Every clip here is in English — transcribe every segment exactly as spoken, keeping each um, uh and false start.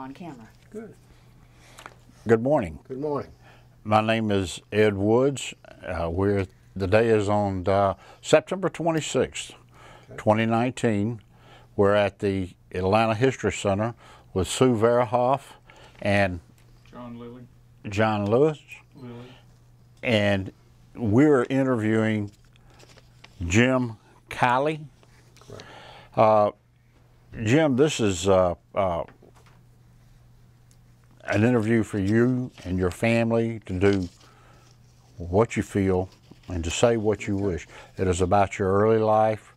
on camera. Good. Good morning. Good morning. My name is Ed Woods. Uh, we're the day is on uh, September twenty-sixth, okay. twenty nineteen. We're at the Atlanta History Center with Sue Verhoff and John Lilley. John Lewis Lilley. And we're interviewing Jim Kiley. Uh, Jim, this is uh, uh, an interview for you and your family to do what you feel and to say what you wish. It is about your early life,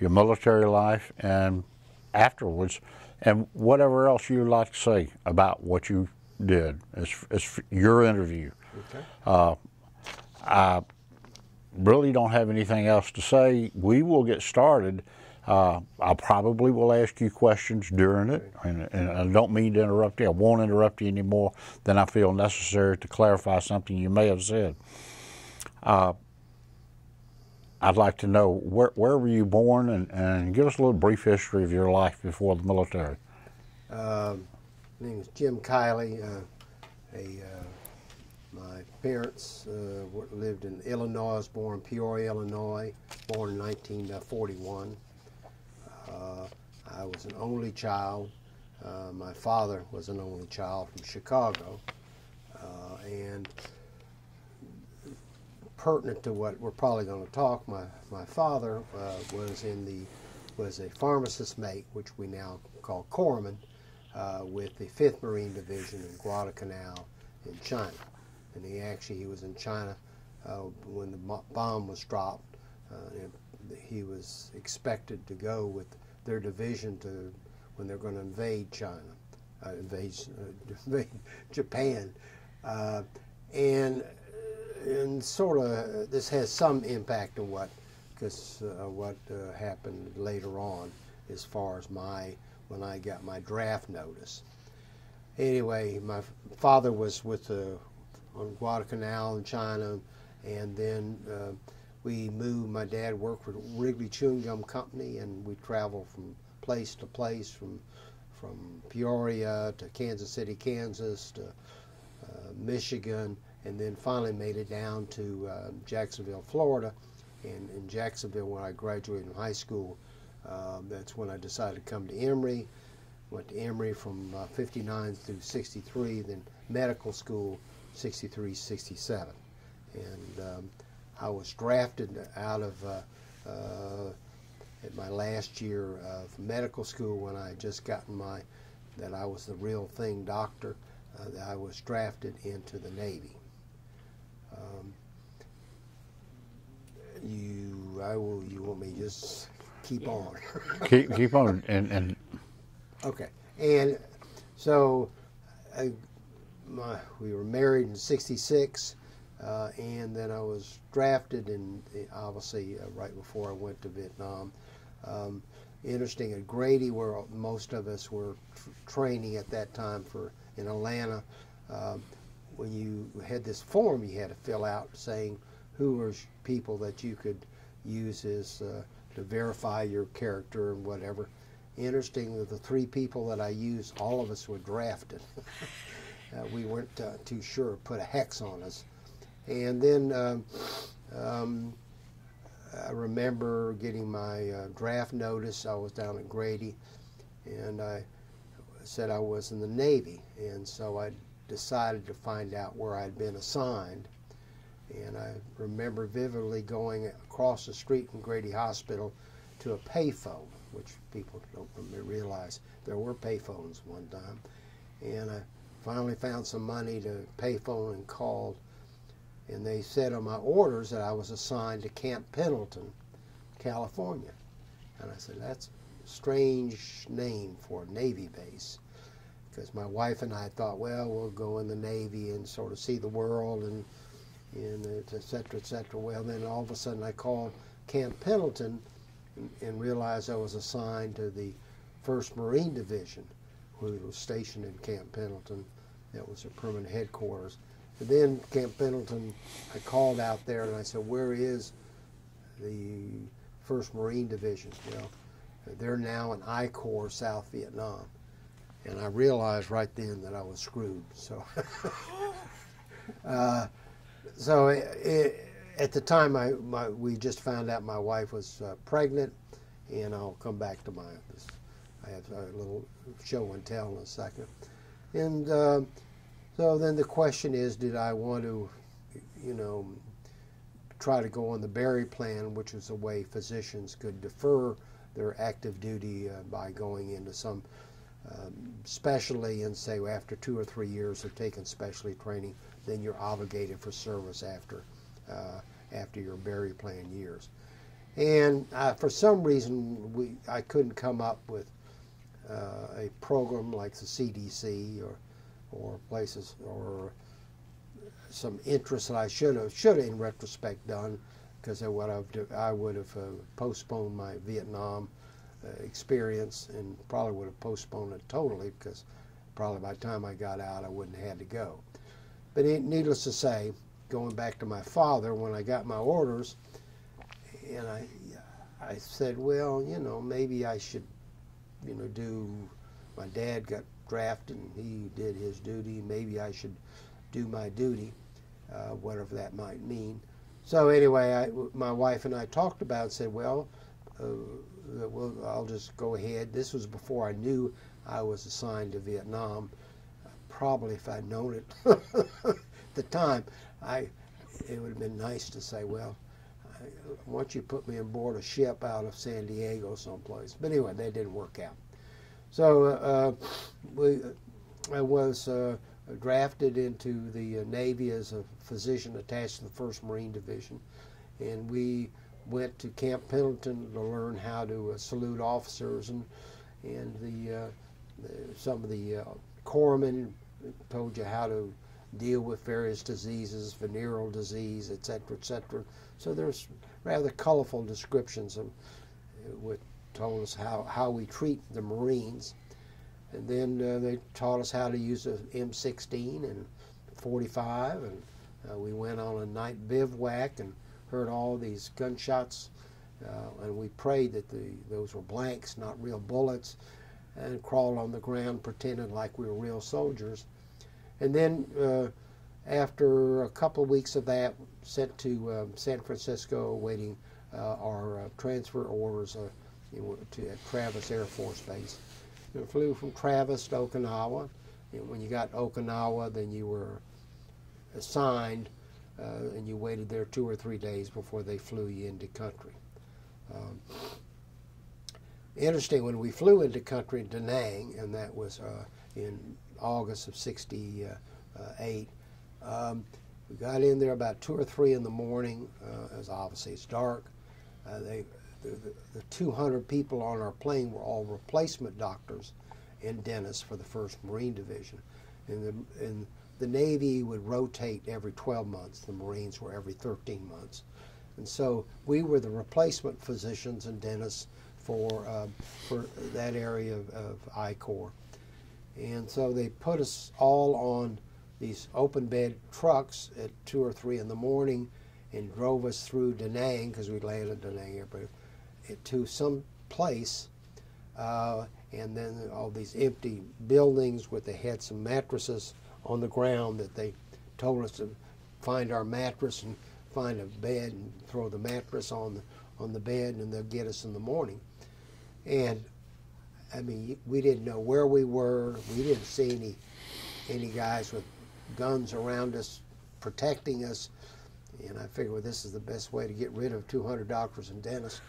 your military life, and afterwards, and whatever else you like to say about what you did. It's, it's your interview. Okay. Uh, I really don't have anything else to say. We will get started. Uh, I probably will ask you questions during it, and, and I don't mean to interrupt you. I won't interrupt you any more than I feel necessary to clarify something you may have said. Uh, I'd like to know, where, where were you born, and, and give us a little brief history of your life before the military. Uh, my name is Jim Kiley. Uh, a, uh, my parents uh, lived in Illinois. I was born in Peoria, Illinois, born in nineteen forty-one. Uh, I was an only child. Uh, my father was an only child from Chicago, uh, and pertinent to what we're probably going to talk, my my father uh, was in the was a pharmacist mate, which we now call corpsman, uh, with the Fifth Marine Division in Guadalcanal in China, and he actually he was in China uh, when the bomb was dropped. Uh, and he was expected to go with their division to when they're going to invade China, uh, invade, uh, invade Japan, uh, and and sort of this has some impact on what, because uh, what uh, happened later on as far as my when I got my draft notice. Anyway, my father was with the on Guadalcanal in China, and then. Uh, We moved, my dad worked for Wrigley Chewing Gum Company, and we traveled from place to place, from from Peoria to Kansas City, Kansas, to uh, Michigan, and then finally made it down to uh, Jacksonville, Florida. And in Jacksonville, when I graduated from high school, uh, that's when I decided to come to Emory. Went to Emory from uh, fifty-nine through sixty-three, then medical school, sixty-three, sixty-seven. And um, I was drafted out of uh, uh, at my last year of medical school when I had just gotten my that I was the real thing doctor. Uh, that I was drafted into the Navy. Um, you, I will. You want me to just keep on? keep keep on and and. Okay, and so I, my, we were married in sixty-six. Uh, and then I was drafted, and obviously uh, right before I went to Vietnam. Um, interesting at Grady, where most of us were tr training at that time for in Atlanta. Um, when you had this form, you had to fill out saying who were people that you could use as uh, to verify your character and whatever. Interesting that the three people that I used, all of us were drafted. uh, we weren't uh, too sure. Put a hex on us. And then um, um, I remember getting my uh, draft notice. I was down at Grady, and I said I was in the Navy. And so I decided to find out where I'd been assigned. And I remember vividly going across the street from Grady Hospital to a payphone, which people don't realize there were payphones one time. And I finally found some money to payphone and called. And they said on my orders that I was assigned to Camp Pendleton, California. And I said, that's a strange name for a Navy base. Because my wife and I thought, well, we'll go in the Navy and sort of see the world and, and et cetera, et cetera. Well, then all of a sudden I called Camp Pendleton and, and realized I was assigned to the first Marine Division, who was stationed in Camp Pendleton. That was their permanent headquarters. And then Camp Pendleton, I called out there and I said, where is the first Marine Division? Well, they're now in I Corps, South Vietnam. And I realized right then that I was screwed. So, uh, so it, it, at the time, I, my, we just found out my wife was uh, pregnant, and I'll come back to my, I have a little show and tell in a second. And uh, so then the question is, did I want to, you know, try to go on the Berry plan, which is a way physicians could defer their active duty uh, by going into some um, specialty, and say, well, after two or three years of taking specialty training, then you're obligated for service after uh, after your Berry plan years. And uh, for some reason, we I couldn't come up with uh, a program like the C D C or or places or some interest that I should have should have in retrospect done, because I would have I would have uh, postponed my Vietnam uh, experience, and probably would have postponed it totally, because probably by the time I got out I wouldn't have had to go. But it, needless to say, going back to my father, when I got my orders, and I I said, well, you know, maybe I should, you know, do. My dad got drafted and he did his duty. Maybe I should do my duty, uh, whatever that might mean. So anyway, I, my wife and I talked about it and said, well, uh, well, I'll just go ahead. This was before I knew I was assigned to Vietnam. Probably if I'd known it at the time, I, it would have been nice to say, well, I, why don't you put me on board a ship out of San Diego someplace. But anyway, that didn't work out. So uh, we, I was... Uh, drafted into the Navy as a physician attached to the first Marine Division, and we went to Camp Pendleton to learn how to uh, salute officers, and and the, uh, the some of the uh, corpsmen told you how to deal with various diseases, venereal disease, et cetera, et cetera. So there's rather colorful descriptions of uh, what told us how how we treat the Marines. And then uh, they taught us how to use a M sixteen and forty-five, and uh, we went on a night bivouac and heard all these gunshots, uh, and we prayed that the those were blanks, not real bullets, and crawled on the ground pretending like we were real soldiers. And then uh, after a couple of weeks of that, sent to um, San Francisco awaiting uh, our uh, transfer orders uh, to at Travis Air Force Base. You flew from Travis to Okinawa, and when you got to Okinawa, then you were assigned, uh, and you waited there two or three days before they flew you into country. Um, interesting, when we flew into country, Da Nang, and that was uh, in August of sixty-eight, um, we got in there about two or three in the morning, uh, as obviously it's dark. Uh, they The, the, the two hundred people on our plane were all replacement doctors and dentists for the first Marine Division. And the, and the Navy would rotate every twelve months. The Marines were every thirteen months. And so we were the replacement physicians and dentists for, uh, for that area of, of I Corps. And so they put us all on these open bed trucks at two or three in the morning and drove us through Da Nang, because we landed Da Nang everywhere, to some place, uh, and then all these empty buildings where they had some mattresses on the ground that they told us to find our mattress and find a bed and throw the mattress on the, on the bed, and they'll get us in the morning. And I mean, we didn't know where we were. We didn't see any, any guys with guns around us protecting us. And I figured, well, this is the best way to get rid of two hundred doctors and dentists.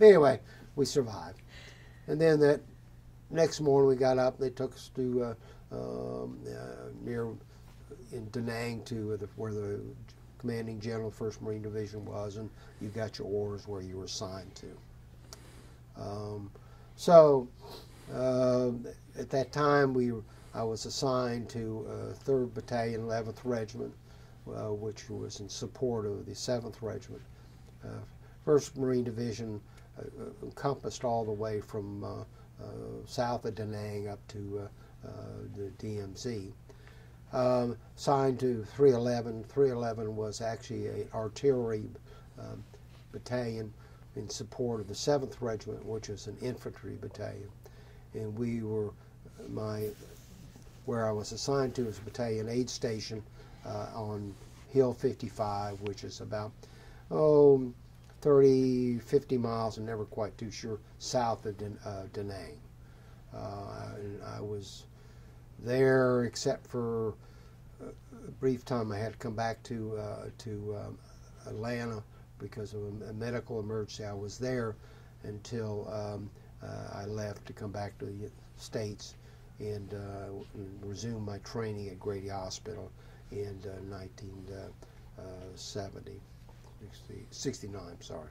Anyway, we survived. And then that next morning we got up, they took us to uh, um, uh, near in Da Nang to the, where the commanding general first Marine Division was, and you got your orders where you were assigned to. Um, so uh, at that time we I was assigned to uh, third Battalion, eleventh Regiment, uh, which was in support of the seventh Regiment. Uh, first Marine Division uh, encompassed all the way from uh, uh, south of Da Nang up to uh, uh, the D M Z. Um, assigned to three eleven. three eleven was actually an artillery um, battalion in support of the seventh Regiment, which is an infantry battalion. And we were my where I was assigned to was Battalion Aid Station uh, on Hill fifty-five, which is about oh thirty, fifty miles, I'm never quite too sure, south of uh, Da Nang. Uh, and I was there except for a brief time. I had to come back to uh, to um, Atlanta because of a medical emergency. I was there until um, uh, I left to come back to the States and uh, resume my training at Grady Hospital in uh, nineteen seventy, sixty-nine, sorry.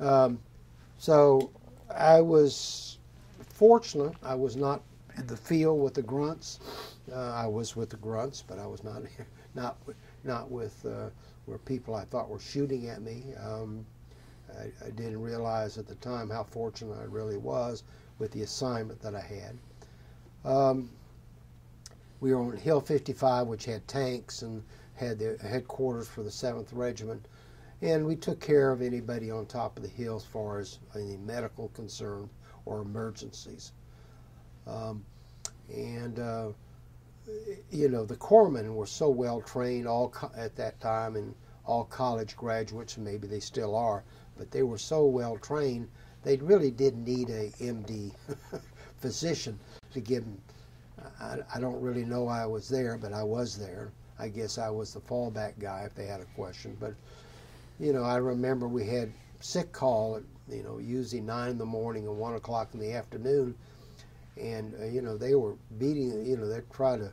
Um, so I was fortunate. I was not in the field with the grunts. Uh, I was with the grunts, but I was not not not with uh, where people I thought were shooting at me. Um, I, I didn't realize at the time how fortunate I really was with the assignment that I had. Um, we were on Hill fifty-five, which had tanks and had the headquarters for the Seventh Regiment, and we took care of anybody on top of the hill as far as any medical concern or emergencies. Um, and, uh, you know, the corpsmen were so well trained all co at that time, and all college graduates, maybe they still are, but they were so well trained, they really didn't need a M D physician to give them. I, I don't really know I was there, but I was there. I guess I was the fallback guy if they had a question. But, you know, I remember we had sick call at, you know, usually nine in the morning and one o'clock in the afternoon. And, uh, you know, they were beating, you know, they tried to,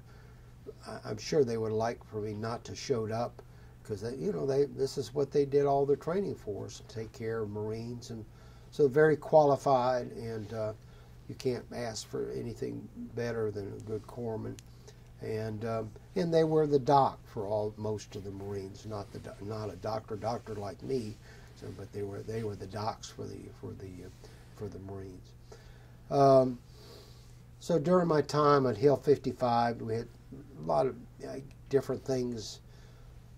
I, I'm sure they would like for me not to show up because, you know, they this is what they did all their training for, is to take care of Marines. And so very qualified, and uh, you can't ask for anything better than a good corpsman. And um, and they were the doc for all most of the Marines, not the not a doctor doctor like me, so, but they were they were the docs for the for the uh, for the Marines. Um, so during my time at Hill fifty-five, we had a lot of uh, different things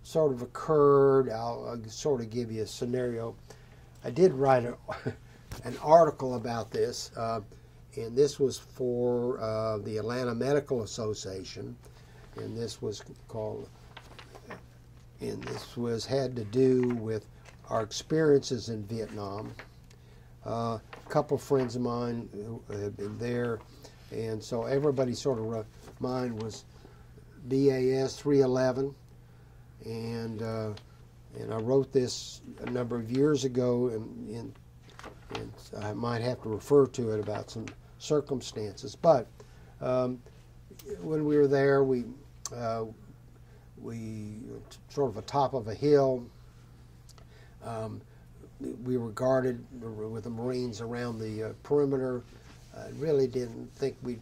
sort of occurred. I'll, I'll sort of give you a scenario. I did write a, an article about this. Uh, And this was for uh, the Atlanta Medical Association, and this was called, and this was had to do with our experiences in Vietnam. Uh, a couple friends of mine who had been there, and so everybody sort of, mine was B A S three eleven, and uh, and I wrote this a number of years ago, and, and, and I might have to refer to it about some circumstances, but um, when we were there, we uh, we sort of atop of a hill. Um, we were guarded with the Marines around the uh, perimeter. I really didn't think we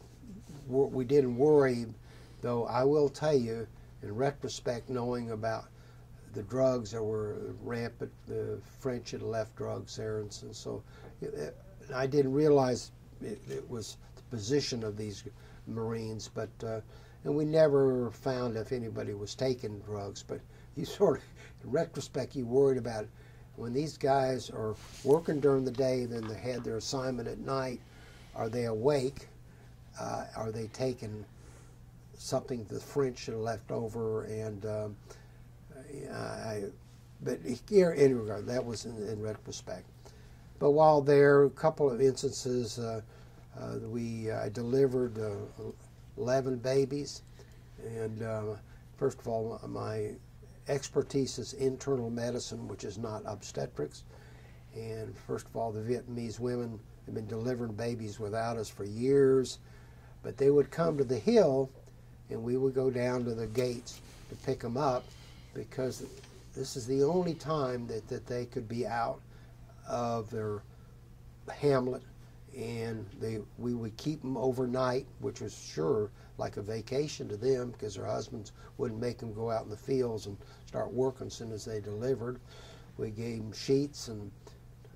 we didn't worry, though. I will tell you, in retrospect, knowing about the drugs that were rampant, the French had left drugs there, and so, so it, I didn't realize. It, it was the position of these Marines, but uh, and we never found if anybody was taking drugs. But you sort of, in retrospect, you worried about it. When these guys are working during the day, then they had their assignment at night. Are they awake? Uh, are they taking something the French had left over? And um, I, but here, in regard, that was in, in retrospect. But while there, a couple of instances, uh, uh, we I uh, delivered uh, eleven babies, and uh, first of all, my expertise is internal medicine, which is not obstetrics. And first of all, the Vietnamese women have been delivering babies without us for years, but they would come to the hill, and we would go down to the gates to pick them up, because this is the only time that, that they could be out of their hamlet, and they we would keep them overnight, which was sure like a vacation to them, because their husbands wouldn't make them go out in the fields and start working as soon as they delivered. We gave them sheets, and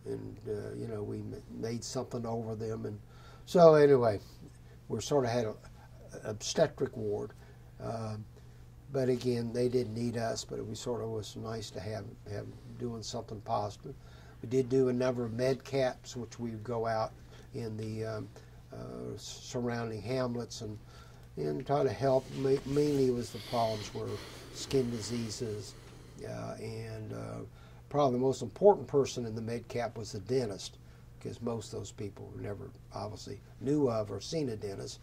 and uh, you know, we made something over them. And so anyway, we sort of had a, a obstetric ward, uh, but again, they didn't need us, but it was sort of was nice to have have doing something positive. We did do a number of med caps, which we would go out in the um, uh, surrounding hamlets, and and try to help. Ma mainly was the problems were skin diseases, uh, and uh, probably the most important person in the MedCap was the dentist, because most of those people never obviously knew of or seen a dentist,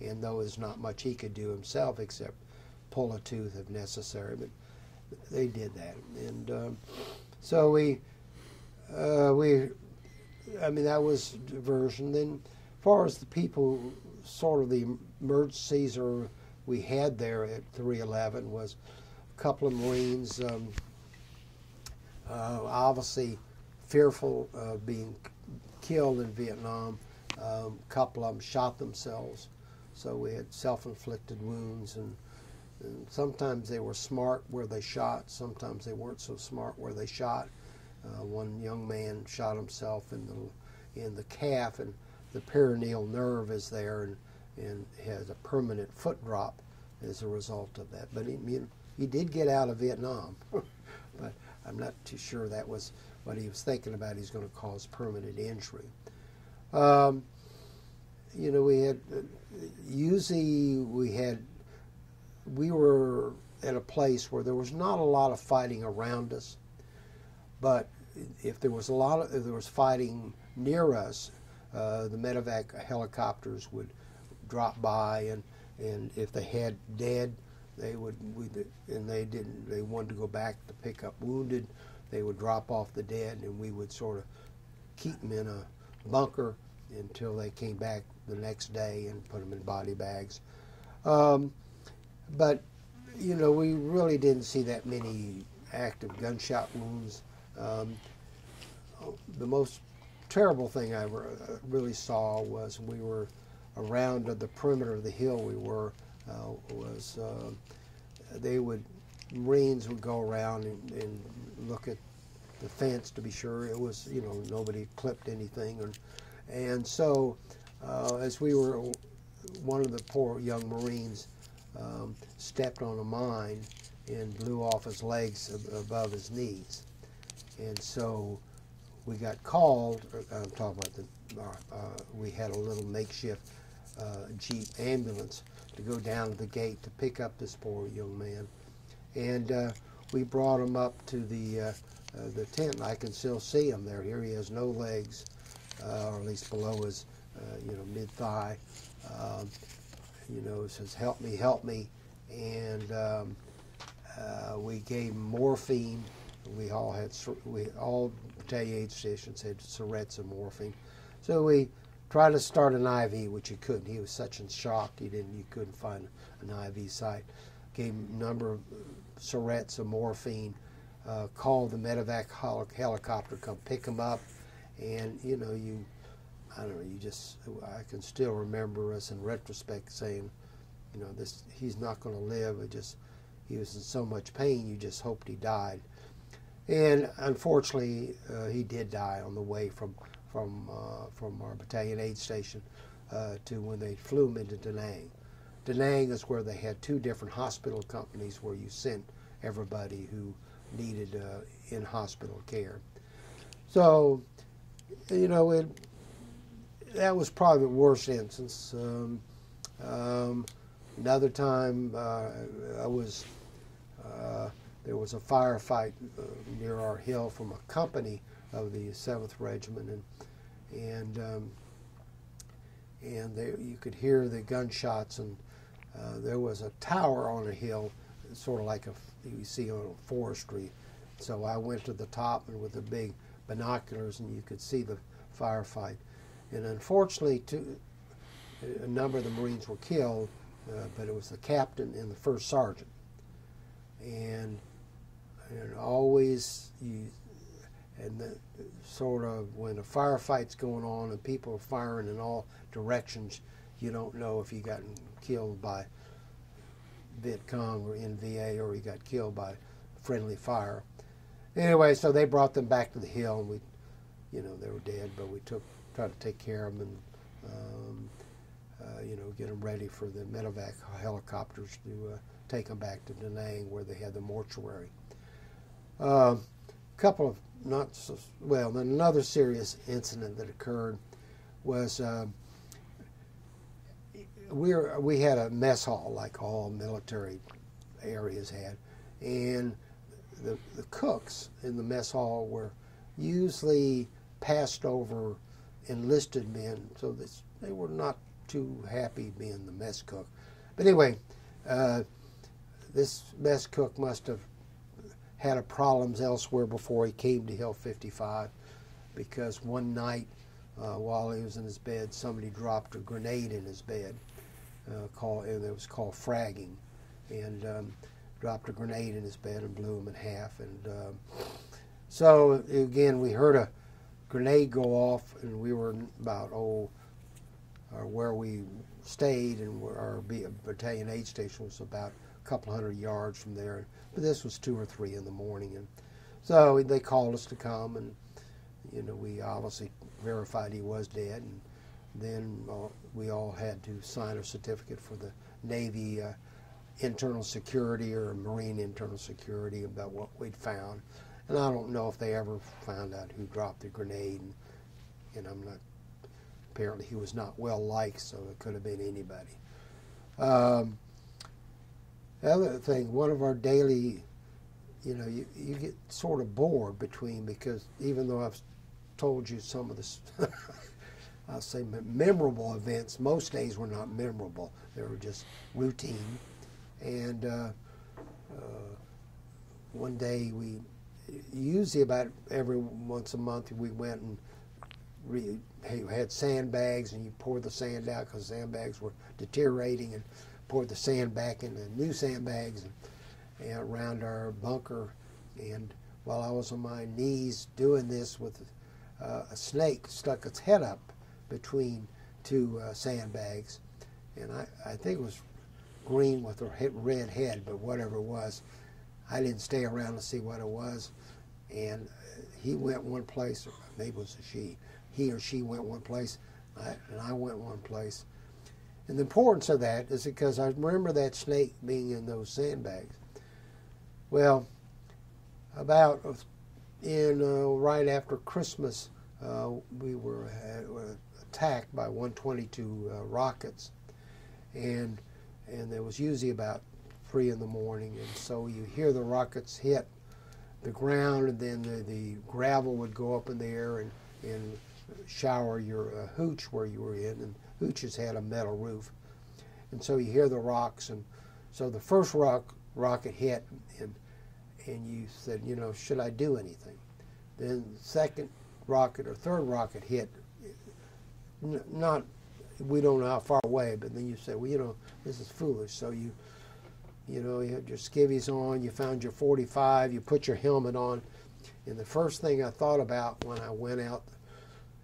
and though there's not much he could do himself except pull a tooth if necessary, but they did that. And um, so we, uh, we, I mean, that was diversion. Then as far as the people, sort of the emergencies or we had there at three eleven was a couple of Marines, um, uh, obviously fearful of being killed in Vietnam. Um, a couple of them shot themselves, so we had self-inflicted wounds, and, and sometimes they were smart where they shot, sometimes they weren't so smart where they shot. Uh, one young man shot himself in the in the calf, and the peroneal nerve is there, and, and has a permanent foot drop as a result of that. But he, you know, he did get out of Vietnam, but I'm not too sure that was what he was thinking about. He's going to cause permanent injury. Um, you know, we had, usually we had, we were at a place where there was not a lot of fighting around us, but if there was a lot of, if there was fighting near us, uh, the medevac helicopters would drop by, and, and if they had dead, they would, and they didn't, they wanted to go back to pick up wounded, they would drop off the dead, and we would sort of keep them in a bunker until they came back the next day and put them in body bags. Um, but, you know, we really didn't see that many active gunshot wounds. Um, the most terrible thing I re really saw was we were around the perimeter of the hill we were, uh, was uh, they would, Marines would go around and, and look at the fence to be sure it was, you know, nobody clipped anything. And, and so uh, as we were, one of the poor young Marines um, stepped on a mine and blew off his legs ab above his knees. And so we got called, I'm talking about the, uh, we had a little makeshift uh, Jeep ambulance to go down to the gate to pick up this poor young man. And uh, we brought him up to the uh, Uh, the tent. I can still see him there. Here he has no legs, uh, or at least below his, uh, you know, mid-thigh. Um, you know, says, "Help me, help me!" And um, uh, we gave him morphine. We all had, we all battalion aid stations had syrettes of morphine. So we tried to start an I V, which he couldn't. He was such in shock, he didn't, you couldn't find an I V site. Gave him a number of syrettes of morphine. Uh, called the medevac hel helicopter, come pick him up, and you know, you, I don't know, you just, I can still remember us in retrospect saying, you know, this, he's not going to live. It just, he was in so much pain, you just hoped he died. And unfortunately, uh, he did die on the way from from uh, from our battalion aid station uh, to when they flew him into Da Nang. Da Nang is where they had two different hospital companies where you sent everybody who needed uh, in hospital care. So, you know, it, that was probably the worst instance. Um, um, another time, uh, I was uh, there was a firefight uh, near our hill from a company of the Seventh Regiment, and and um, and they, you could hear the gunshots, and uh, there was a tower on a hill, sort of like a, you see on forestry. So I went to the top and with the big binoculars, and you could see the firefight. And unfortunately, two, a number of the Marines were killed, uh, but it was the captain and the first sergeant. And, and always, you, and the, sort of when a firefight's going on and people are firing in all directions, you don't know if you got killed by Viet Cong or N V A, or he got killed by friendly fire. Anyway, so they brought them back to the hill, and we, you know, they were dead, but we took, tried to take care of them, and um, uh, you know, get them ready for the medevac helicopters to uh, take them back to Da Nang, where they had the mortuary. A uh, couple of not so well. Another serious incident that occurred was uh, we were, we had a mess hall like all military areas had, and the, the cooks in the mess hall were usually passed over enlisted men, so this, they were not too happy being the mess cook. But anyway, uh, this mess cook must have had a problems elsewhere before he came to Hill fifty-five, because one night uh, while he was in his bed, somebody dropped a grenade in his bed, uh, called, and it was called fragging, and um, dropped a grenade in his bed and blew him in half. And um, so again, we heard a grenade go off, and we were about oh, or where we stayed, and our battalion aid station was about a couple hundred yards from there. But this was two or three in the morning, and so they called us to come, and you know, we obviously verified he was dead, and then uh, we all had to sign a certificate for the Navy uh, internal security or Marine internal security about what we'd found. And I don't know if they ever found out who dropped the grenade, and, and I'm not, apparently he was not well liked, so it could have been anybody. Um, the other thing, one of our daily, you know, you, you get sort of bored between, because even though I've told you some of the, I'll say memorable events, most days were not memorable. They were just routine. And uh, uh, one day we, usually about every once a month, we went and re, had sandbags, and you poured the sand out because sandbags were deteriorating, and poured the sand back into new sandbags, and, and around our bunker. And while I was on my knees doing this with uh, a snake stuck its head up between two uh, sandbags, and I, I think it was green with a red head, but whatever it was, I didn't stay around to see what it was. And he went one place, or maybe it was a she, he or she went one place, and I went one place. And the importance of that is because I remember that snake being in those sandbags. Well, about in uh, right after Christmas, uh, we were, had, were attacked by one twenty-two uh, rockets, and and there was usually about three in the morning, and so you hear the rockets hit the ground, and then the, the gravel would go up in the air and, and shower your uh, hooch where you were in, and hooches had a metal roof, and so you hear the rocks. And so the first rock rocket hit, and and you said, you know, should I do anything? Then the second rocket or third rocket hit, n not we don't know how far away, but then you said, well, you know, this is foolish. So you You know, you had your skivvies on, you found your forty-five, you put your helmet on. And the first thing I thought about when I went out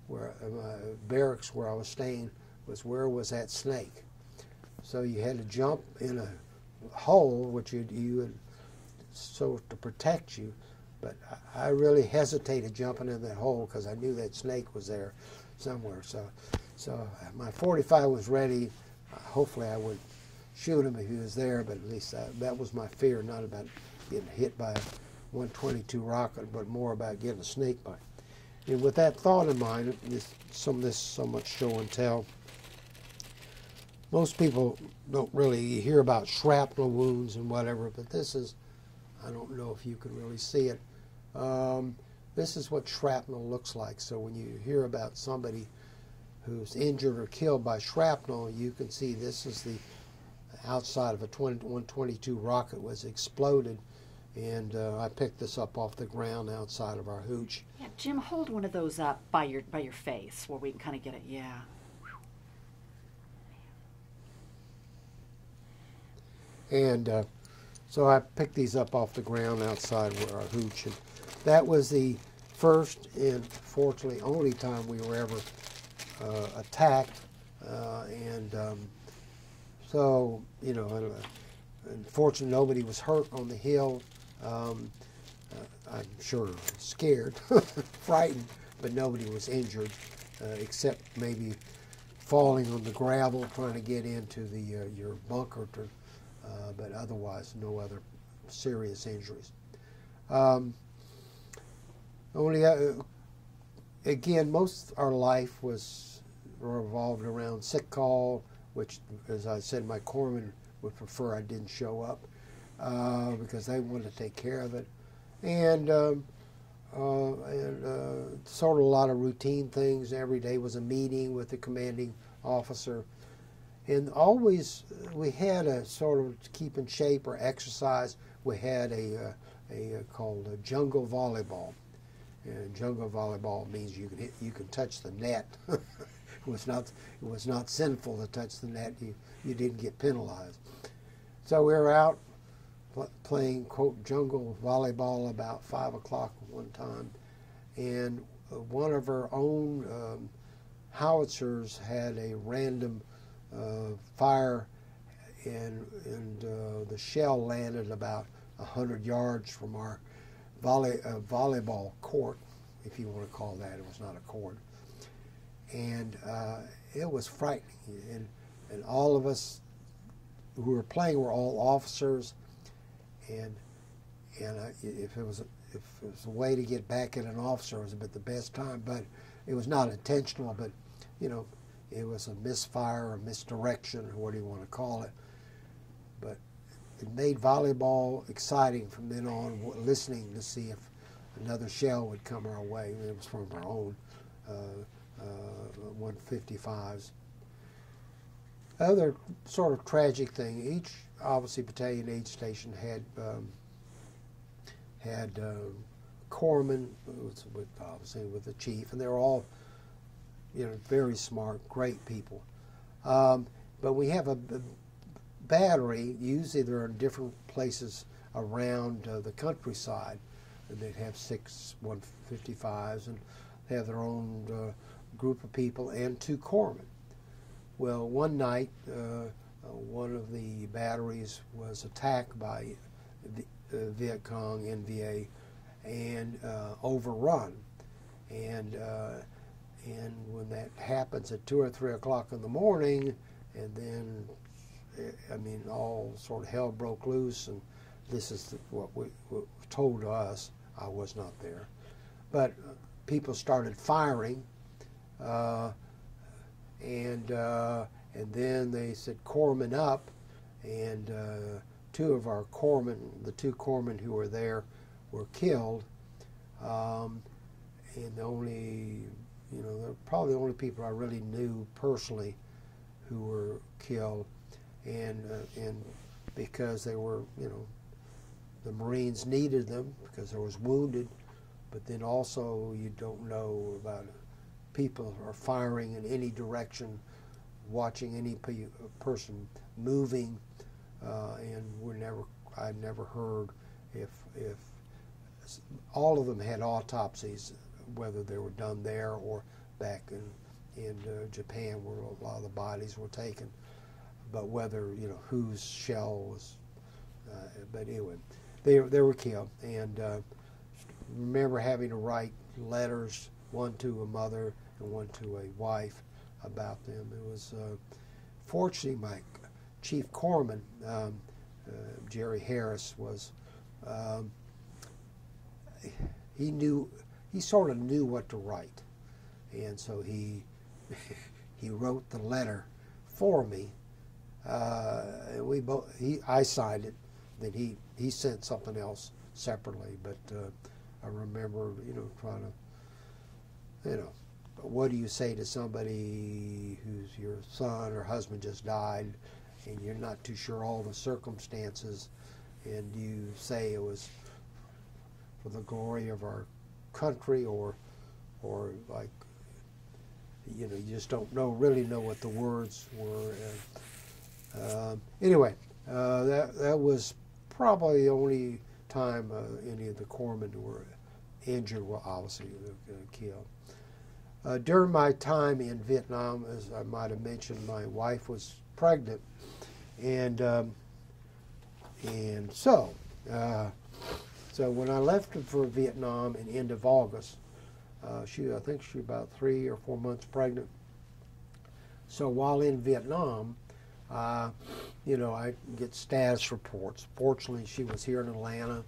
where my barracks where I was staying was, where was that snake? So you had to jump in a hole, which you, you would, so to protect you. But I really hesitated jumping in that hole because I knew that snake was there somewhere. So, so my forty-five was ready. Hopefully I would shoot him if he was there, but at least I, that was my fear, not about getting hit by a one twenty-two rocket, but more about getting a snake bite. And with that thought in mind, this, some this so much show and tell. Most people don't really hear about shrapnel wounds and whatever, but this is, I don't know if you can really see it. Um, this is what shrapnel looks like. So when you hear about somebody who's injured or killed by shrapnel, you can see this is the outside of a one twenty-two rocket was exploded, and uh, I picked this up off the ground outside of our hooch. Yeah, Jim, hold one of those up by your by your face where we can kind of get it. Yeah. And uh, so I picked these up off the ground outside where our hooch, and that was the first and fortunately only time we were ever uh, attacked, uh, and. Um, So, you know, unfortunately nobody was hurt on the hill. Um, uh, I'm sure scared, frightened, but nobody was injured uh, except maybe falling on the gravel trying to get into the uh, your bunker, to, uh, but otherwise no other serious injuries. Um, only, uh, again, most of our life was revolved around sick call, which, as I said, my corpsman would prefer I didn't show up uh, because they wanted to take care of it. And, um, uh, and uh, sort of a lot of routine things. Every day was a meeting with the commanding officer. And always we had a sort of to keep in shape or exercise. We had a, a, a called a jungle volleyball. And jungle volleyball means you can hit, you can touch the net. It was not it was not sinful to touch the net. You you didn't get penalized. So we were out pl playing quote jungle volleyball about five o'clock one time, and one of our own um, howitzers had a random uh, fire, and and uh, the shell landed about a hundred yards from our volley, uh, volleyball court, if you want to call that. It was not a court. And uh, it was frightening. And, and all of us who were playing were all officers. And and uh, if, it was a, if it was a way to get back at an officer, it was about the best time. But it was not intentional, but, you know, it was a misfire or misdirection, or what do you want to call it. But it made volleyball exciting from then on, listening to see if another shell would come our way. It was from our own uh, uh, one fifty-fives. Other sort of tragic thing, each, obviously, battalion aid station had um, had um, corpsmen, with, obviously, with the chief, and they were all, you know, very smart, great people. Um, but we have a, a battery, usually they're in different places around uh, the countryside, and they'd have six one fifty-fives and they have their own uh, group of people and two corpsmen. Well, one night uh, one of the batteries was attacked by the uh, Viet Cong, N V A, and uh, overrun, and uh, and when that happens at two or three o'clock in the morning, and then I mean, all sort of hell broke loose, and this is the, what, we, what was told to us. I was not there. But people started firing, uh, and uh, and then they said, corpsmen up, and uh, two of our corpsmen, the two corpsmen who were there, were killed, um, and the only, you know, they're probably the only people I really knew personally who were killed. And, uh, and because they were, you know, the Marines needed them because there was wounded, but then also you don't know about it. People are firing in any direction, watching any pe person moving, uh, and we're never, I never heard if, if all of them had autopsies, whether they were done there or back in, in uh, Japan where a lot of the bodies were taken. But whether, you know, whose shell was, uh, but anyway, they, they were killed. And uh, remember having to write letters, one to a mother and one to a wife, about them. It was, uh, fortunately, my chief corpsman, um, uh, Jerry Harris, was, um, he knew, he sort of knew what to write. And so he, he wrote the letter for me. Uh, we both, he, I signed it, then he, he sent something else separately, but uh, I remember, you know, trying to, you know, what do you say to somebody who's your son or husband just died, and you're not too sure all the circumstances, and you say it was for the glory of our country, or, or like, you know, you just don't know, really know what the words were. Uh, Uh, anyway, uh, that, that was probably the only time uh, any of the corpsmen who were injured were obviously uh, killed. Uh, during my time in Vietnam, as I might have mentioned, my wife was pregnant, and um, and so uh, so when I left for Vietnam in the end of August, uh, she I think she was about three or four months pregnant. So while in Vietnam, Uh, you know, I get status reports. Fortunately, she was here in Atlanta,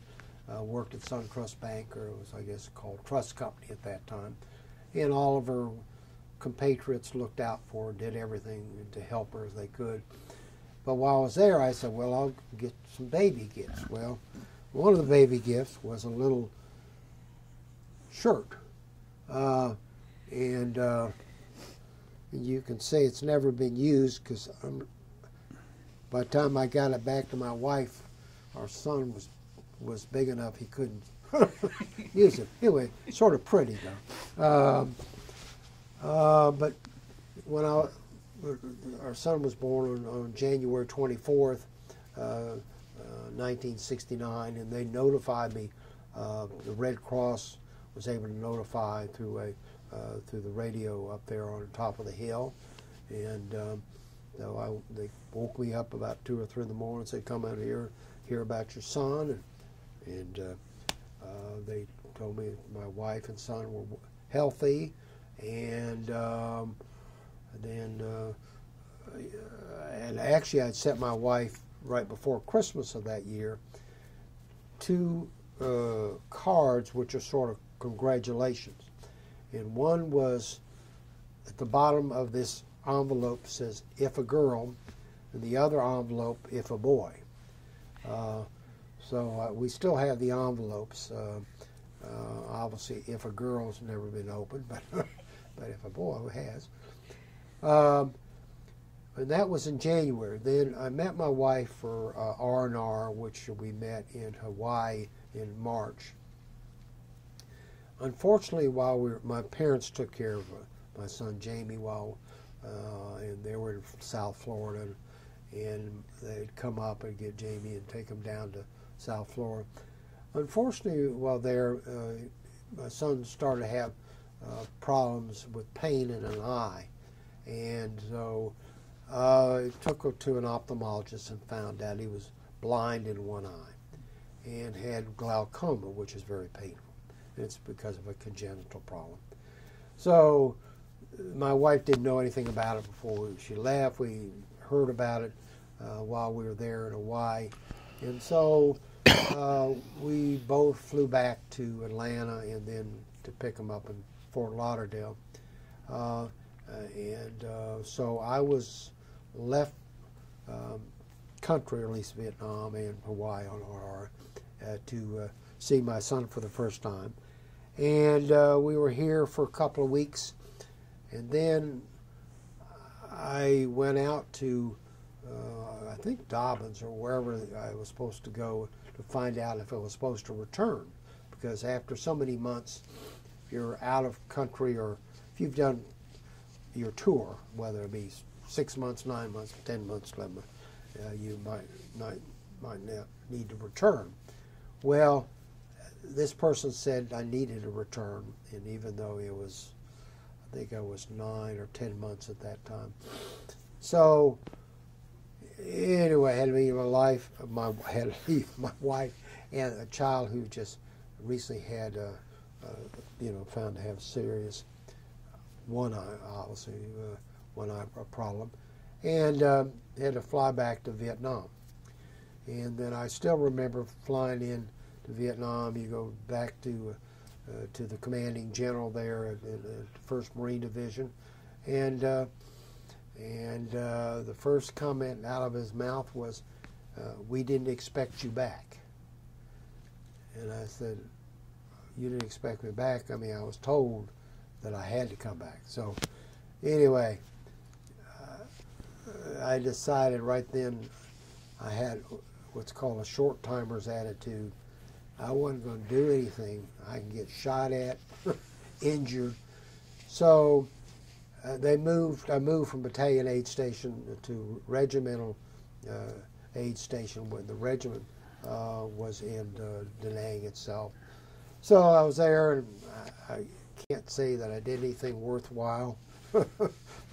uh, worked at SunTrust Bank, or it was, I guess, called Trust Company at that time. And all of her compatriots looked out for her, did everything to help her as they could. But while I was there, I said, well, I'll get some baby gifts. Well, one of the baby gifts was a little shirt. Uh, and uh, you can say it's never been used, because by the time I got it back to my wife, our son was, was big enough he couldn't use it. Anyway, sort of pretty, though. Uh, uh, but when I, our son was born on, on January twenty-fourth, uh, uh, nineteen sixty-nine, and they notified me. Uh, the Red Cross was able to notify through a uh, through the radio up there on top of the hill, and um, so I, they woke me up about two or three in the morning and said, "Come out here, hear about your son," and, and uh, uh, they told me my wife and son were healthy, and um, then uh, and actually I'd sent my wife right before Christmas of that year two uh, cards, which are sort of congratulations, and one was at the bottom of this envelope says "if a girl," and the other envelope "if a boy." Uh, so uh, we still have the envelopes. Uh, uh, obviously, "if a girl's" never been opened, but but "if a boy" has. Um, and that was in January. Then I met my wife for R and R, which we met in Hawaii in March. Unfortunately, while we were, my parents took care of my son Jamie while, uh, and they were in South Florida, and they'd come up and get Jamie and take him down to South Florida. Unfortunately, while there, uh, my son started to have uh, problems with pain in an eye. And so uh, I took her to an ophthalmologist and found out he was blind in one eye and had glaucoma, which is very painful. And it's because of a congenital problem. So my wife didn't know anything about it before she left. We heard about it uh, while we were there in Hawaii. And so uh, we both flew back to Atlanta and then to pick him up in Fort Lauderdale. Uh, Uh, and uh, so I was left um, country, or at least Vietnam and Hawaii on R R, uh, to uh, see my son for the first time. And uh, we were here for a couple of weeks. And then I went out to, uh, I think, Dobbins or wherever I was supposed to go to find out if I was supposed to return. Because after so many months, if you're out of country or if you've done your tour, whether it be six months, nine months, ten months, eleven months, uh, you might not might need to return. Well, this person said I needed a return, and even though it was, I think I was nine or ten months at that time. So anyway, I had to leave my life, my had to leave my wife and a child who just recently had, uh, uh, you know, found to have serious. One eye, obviously, uh, one eye problem, and uh, had to fly back to Vietnam. And then I still remember flying in to Vietnam. You go back to uh, to the commanding general there at, at first Marine Division, and uh, and uh, the first comment out of his mouth was, uh, "We didn't expect you back." And I said, "You didn't expect me back? I mean, I was told that I had to come back." So anyway, uh, I decided right then I had what's called a short timer's attitude. I wasn't going to do anything I can get shot at, injured. So uh, they moved, I moved from battalion aid station to regimental uh, aid station when the regiment uh, was in uh, Da Nang itself. So I was there, and I, I can't say that I did anything worthwhile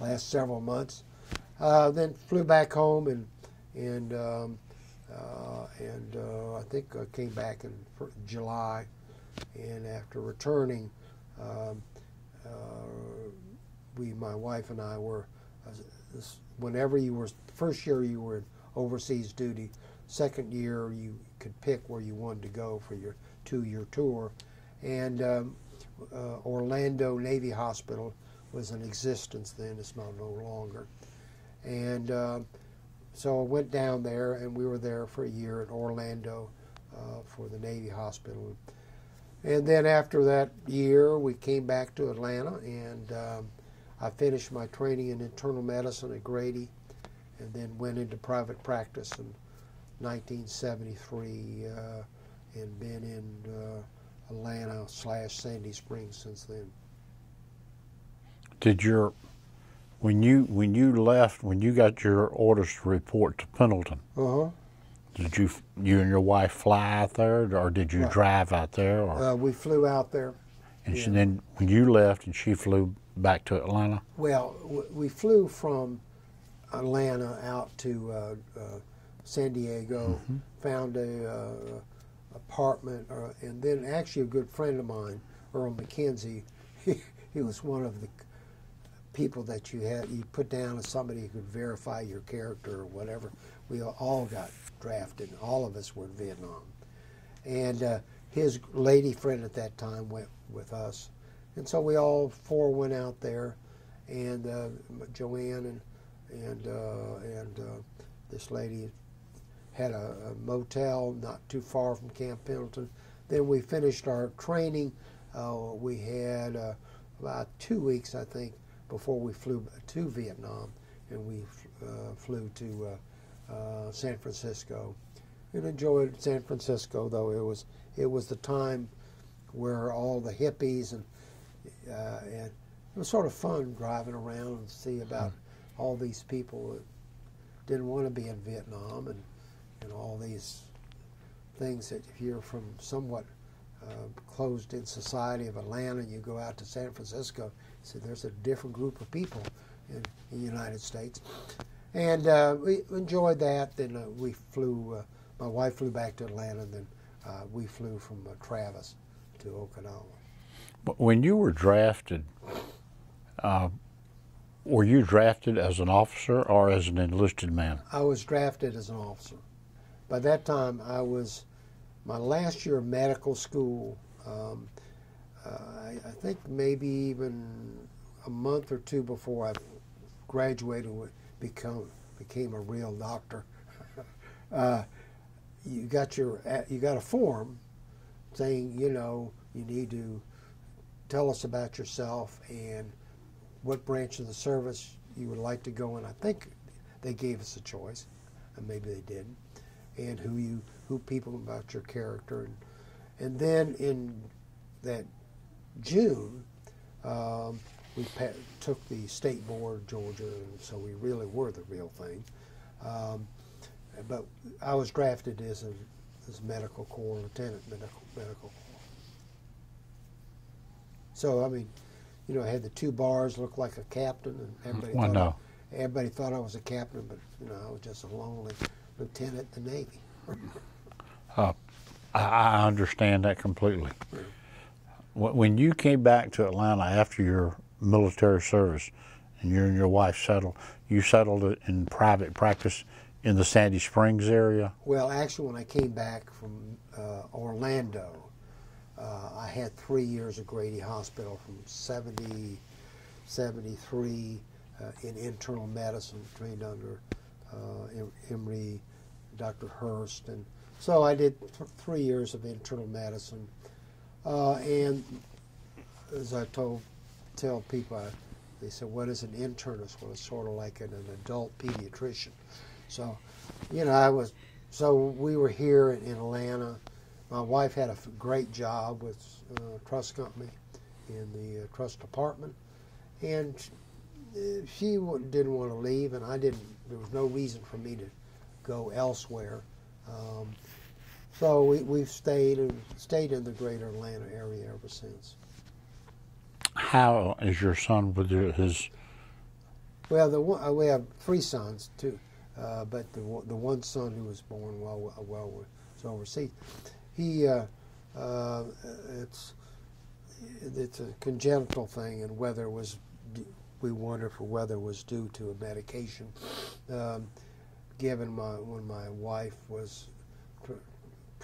last several months. Uh, then flew back home, and and um, uh, and uh, I think I came back in July. And after returning, um, uh, we, my wife and I, were uh, this, whenever you were first year you were in overseas duty, second year you could pick where you wanted to go for your two-year tour, and. Um, Uh, Orlando Navy Hospital was in existence then, it's not no longer. And uh, so I went down there, and we were there for a year in Orlando uh, for the Navy Hospital. And then after that year, we came back to Atlanta, and um, I finished my training in internal medicine at Grady, and then went into private practice in nineteen seventy-three, uh, and been in uh, Atlanta slash Sandy Springs since then. Did your when you when you left when you got your orders to report to Pendleton? Uh-huh. Did you you and your wife fly out there, or did you right. drive out there? Or? Uh, we flew out there. And yeah. she, then when you left, and she flew back to Atlanta. Well, we flew from Atlanta out to uh, uh, San Diego, mm-hmm. found a uh, apartment, uh, and then actually a good friend of mine, Earl McKenzie, he, he was one of the people that you had you put down as somebody who could verify your character or whatever. We all got drafted. All of us were in Vietnam, and uh, his lady friend at that time went with us, and so we all four went out there, and uh, Joanne and. And uh, and uh, this lady had a, a motel not too far from Camp Pendleton. Then we finished our training. Uh, we had uh, about two weeks, I think, before we flew to Vietnam, and we uh, flew to uh, uh, San Francisco and enjoyed San Francisco. Though it was it was the time where all the hippies and uh, and it was sort of fun driving around and see about. Hmm. All these people that didn't want to be in Vietnam, and, and all these things that if you're from somewhat uh, closed-in society of Atlanta, and you go out to San Francisco, so there's a different group of people in, in the United States. And uh, we enjoyed that. Then uh, we flew, uh, my wife flew back to Atlanta, and then uh, we flew from uh, Travis to Okinawa. But when you were drafted, uh were you drafted as an officer or as an enlisted man? I was drafted as an officer. By that time, I was my last year of medical school. Um, uh, I, I think maybe even a month or two before I graduated, become became a real doctor. uh, you got your you got a form saying, you know, you need to tell us about yourself and what branch of the service you would like to go in. I think they gave us a choice, and maybe they didn't, and who you, who people about your character. And, and then in that June, um, we pa took the State Board of Georgia, and so we really were the real thing. Um, but I was drafted as a as medical corps, lieutenant medical, medical corps. So, I mean, you know, I had the two bars, looked like a captain, and everybody, well, thought, no. I, everybody thought I was a captain, but, you know, I was just a lonely lieutenant in the Navy. uh, I understand that completely. When you came back to Atlanta after your military service, and you and your wife settled, you settled in private practice in the Sandy Springs area? Well, actually, when I came back from uh, Orlando, Uh, I had three years at Grady Hospital from seventy, seventy-three uh, in internal medicine, trained under uh, Emory, Doctor Hurst. And so I did th three years of internal medicine. Uh, and as I told, tell people, I, they said, what is an internist? Well, it's sort of like an, an adult pediatrician. So, you know, I was, so we were here in, in Atlanta. My wife had a great job with uh, a trust company in the uh, trust department, and she didn't want to leave, and I didn't. There was no reason for me to go elsewhere, um, so we, we've stayed and stayed in the greater Atlanta area ever since. How is your son with his? Well, the one, we have three sons too, uh, but the the one son who was born while while we was overseas. He, uh, uh, it's it's a congenital thing, and whether was we wonder for whether was due to a medication um, given my when my wife was pr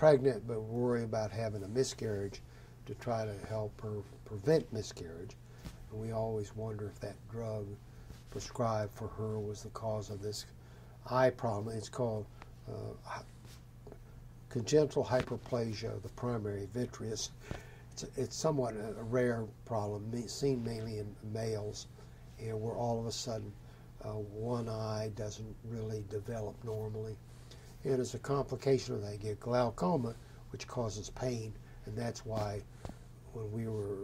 pregnant, but worried about having a miscarriage to try to help her prevent miscarriage. and we always wonder if that drug prescribed for her was the cause of this eye problem. It's called uh, congenital hyperplasia of the primary vitreous. It's, it's somewhat a, a rare problem, seen mainly in males, and where all of a sudden uh, one eye doesn't really develop normally. And as a complication of that, you get glaucoma, which causes pain, and that's why when we were,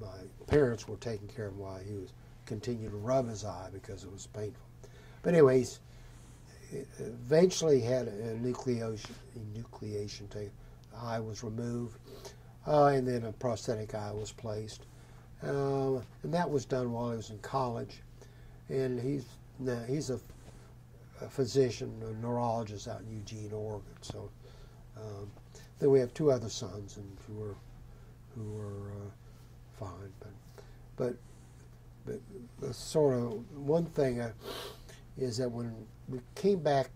my, my parents were taking care of him while he was continued to rub his eye because it was painful. But anyways, eventually had a nucleation, nucleation take, the eye was removed, uh, and then a prosthetic eye was placed. Uh, and that was done while he was in college. And he's, now he's a, a physician, a neurologist out in Eugene, Oregon. So um, then we have two other sons and who were who were uh, fine. But, but But the sort of one thing uh, is that when we came back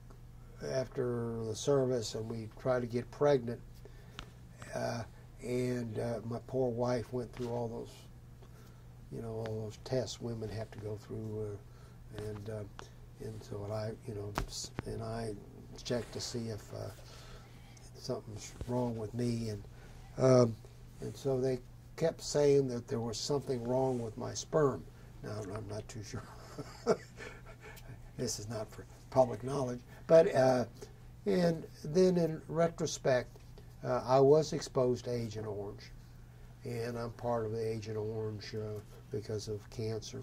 after the service and we tried to get pregnant, uh, and uh, my poor wife went through all those, you know, all those tests women have to go through, uh, and uh, and so and I, you know, and I checked to see if uh, something's wrong with me, and um, and so they kept saying that there was something wrong with my sperm. Now, I'm not too sure. This is not for public knowledge. But, uh, and then in retrospect, uh, I was exposed to Agent Orange. And I'm part of the Agent Orange uh, because of cancer.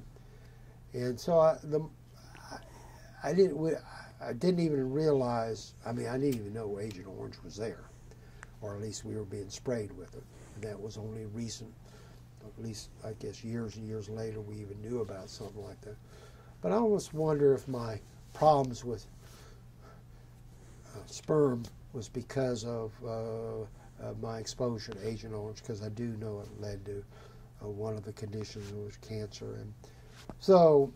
And so I, the, I, I, didn't, I didn't even realize, I mean, I didn't even know Agent Orange was there. Or at least we were being sprayed with it. And that was only recent, at least I guess years and years later we even knew about something like that. But I almost wonder if my problems with uh, sperm was because of uh, uh, my exposure to Agent Orange, because I do know it led to uh, one of the conditions, was cancer. And so,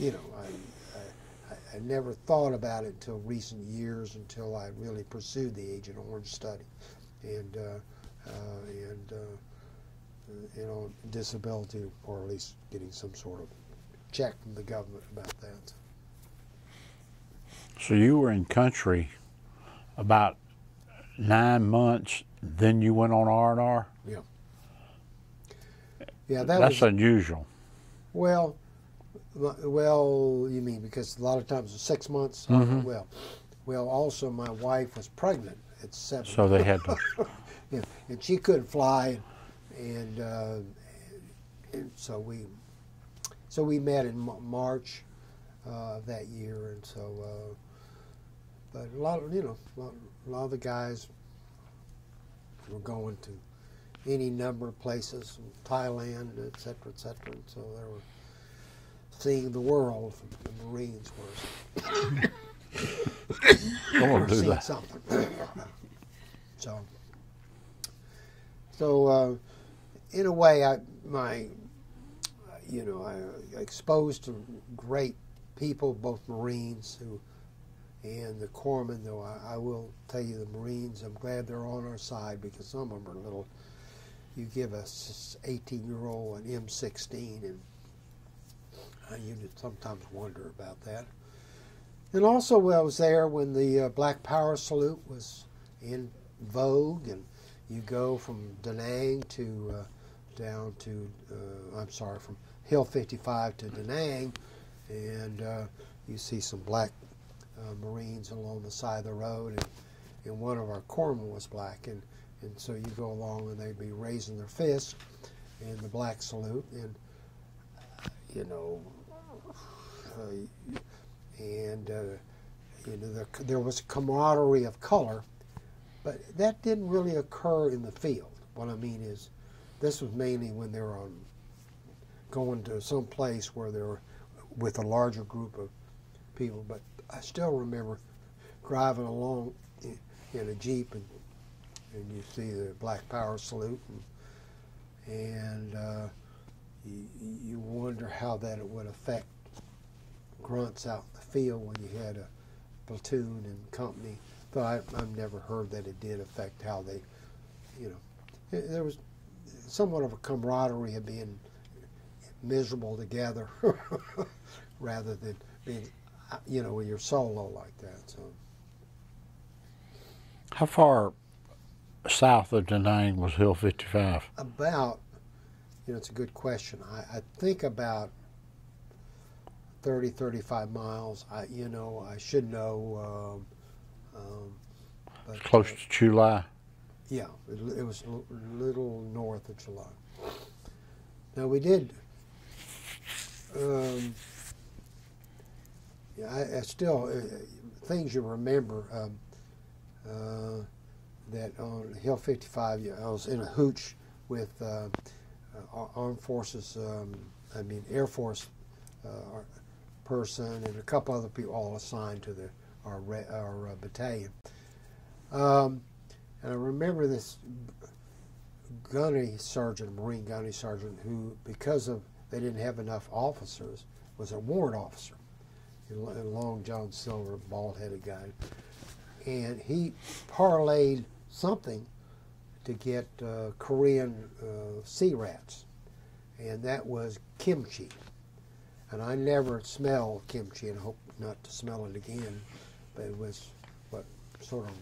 you know, I, I, I never thought about it until recent years, until I really pursued the Agent Orange study. And, uh, Uh, and uh, you know, disability, or at least getting some sort of check from the government about that. So you were in country about nine months, then you went on R and R? Yeah. Yeah, that that's was, unusual. Well, well, you mean because a lot of times it's six months. Mm-hmm. Well, well, also my wife was pregnant at seven. So they had to. Yeah, and she couldn't fly, and, uh, and so we, so we met in March uh, of that year, and so, uh, but a lot of, you know, a lot, a lot of the guys were going to any number of places, Thailand, et cetera, et cetera, and so they were seeing the world. The Marines were. Don't do that. Something. So. So, uh, in a way, I, my, you know, I exposed to great people, both Marines who, and the corpsmen, though I, I will tell you the Marines, I'm glad they're on our side because some of them are little, you give a eighteen-year-old an M sixteen, and uh, you sometimes wonder about that. And also, I was there when the uh, Black Power salute was in vogue, and you go from Da Nang to uh, down to, uh, I'm sorry, from Hill fifty-five to Da Nang, and uh, you see some black uh, Marines along the side of the road, and, and one of our corpsmen was black, and, and so you go along and they'd be raising their fists in the black salute, and, you know, uh, and, uh, you know, there, there was camaraderie of color. But that didn't really occur in the field. What I mean is, this was mainly when they were on, going to some place where they were with a larger group of people. But I still remember driving along in, in a Jeep, and, and you see the Black Power salute, and, and uh, you, you wonder how that it would affect grunts out in the field when you had a platoon and company. So I, I've never heard that it did affect how they, you know, there was somewhat of a camaraderie of being miserable together rather than being, you know, when you're solo like that. So, how far south of Da Nang was Hill fifty-five? About, you know, it's a good question. I, I think about thirty, thirty-five miles. I, you know, I should know. Um, um, but, Close uh, to Chulai. Yeah, it, it was a little north of Chulai. Now we did. Um, yeah, I, I still uh, things you remember um, uh, that on Hill fifty-five, I was in a hooch with uh, uh, Armed Forces. Um, I mean, Air Force uh, person and a couple other people, all assigned to the our our uh, battalion. Um, And I remember this gunny sergeant, Marine gunny sergeant, who, because of they didn't have enough officers, was a warrant officer, a long John Silver, bald-headed guy, and he parlayed something to get uh, Korean uh, sea rats, and that was kimchi. And I never smelled kimchi, and hope not to smell it again. But it was what sort of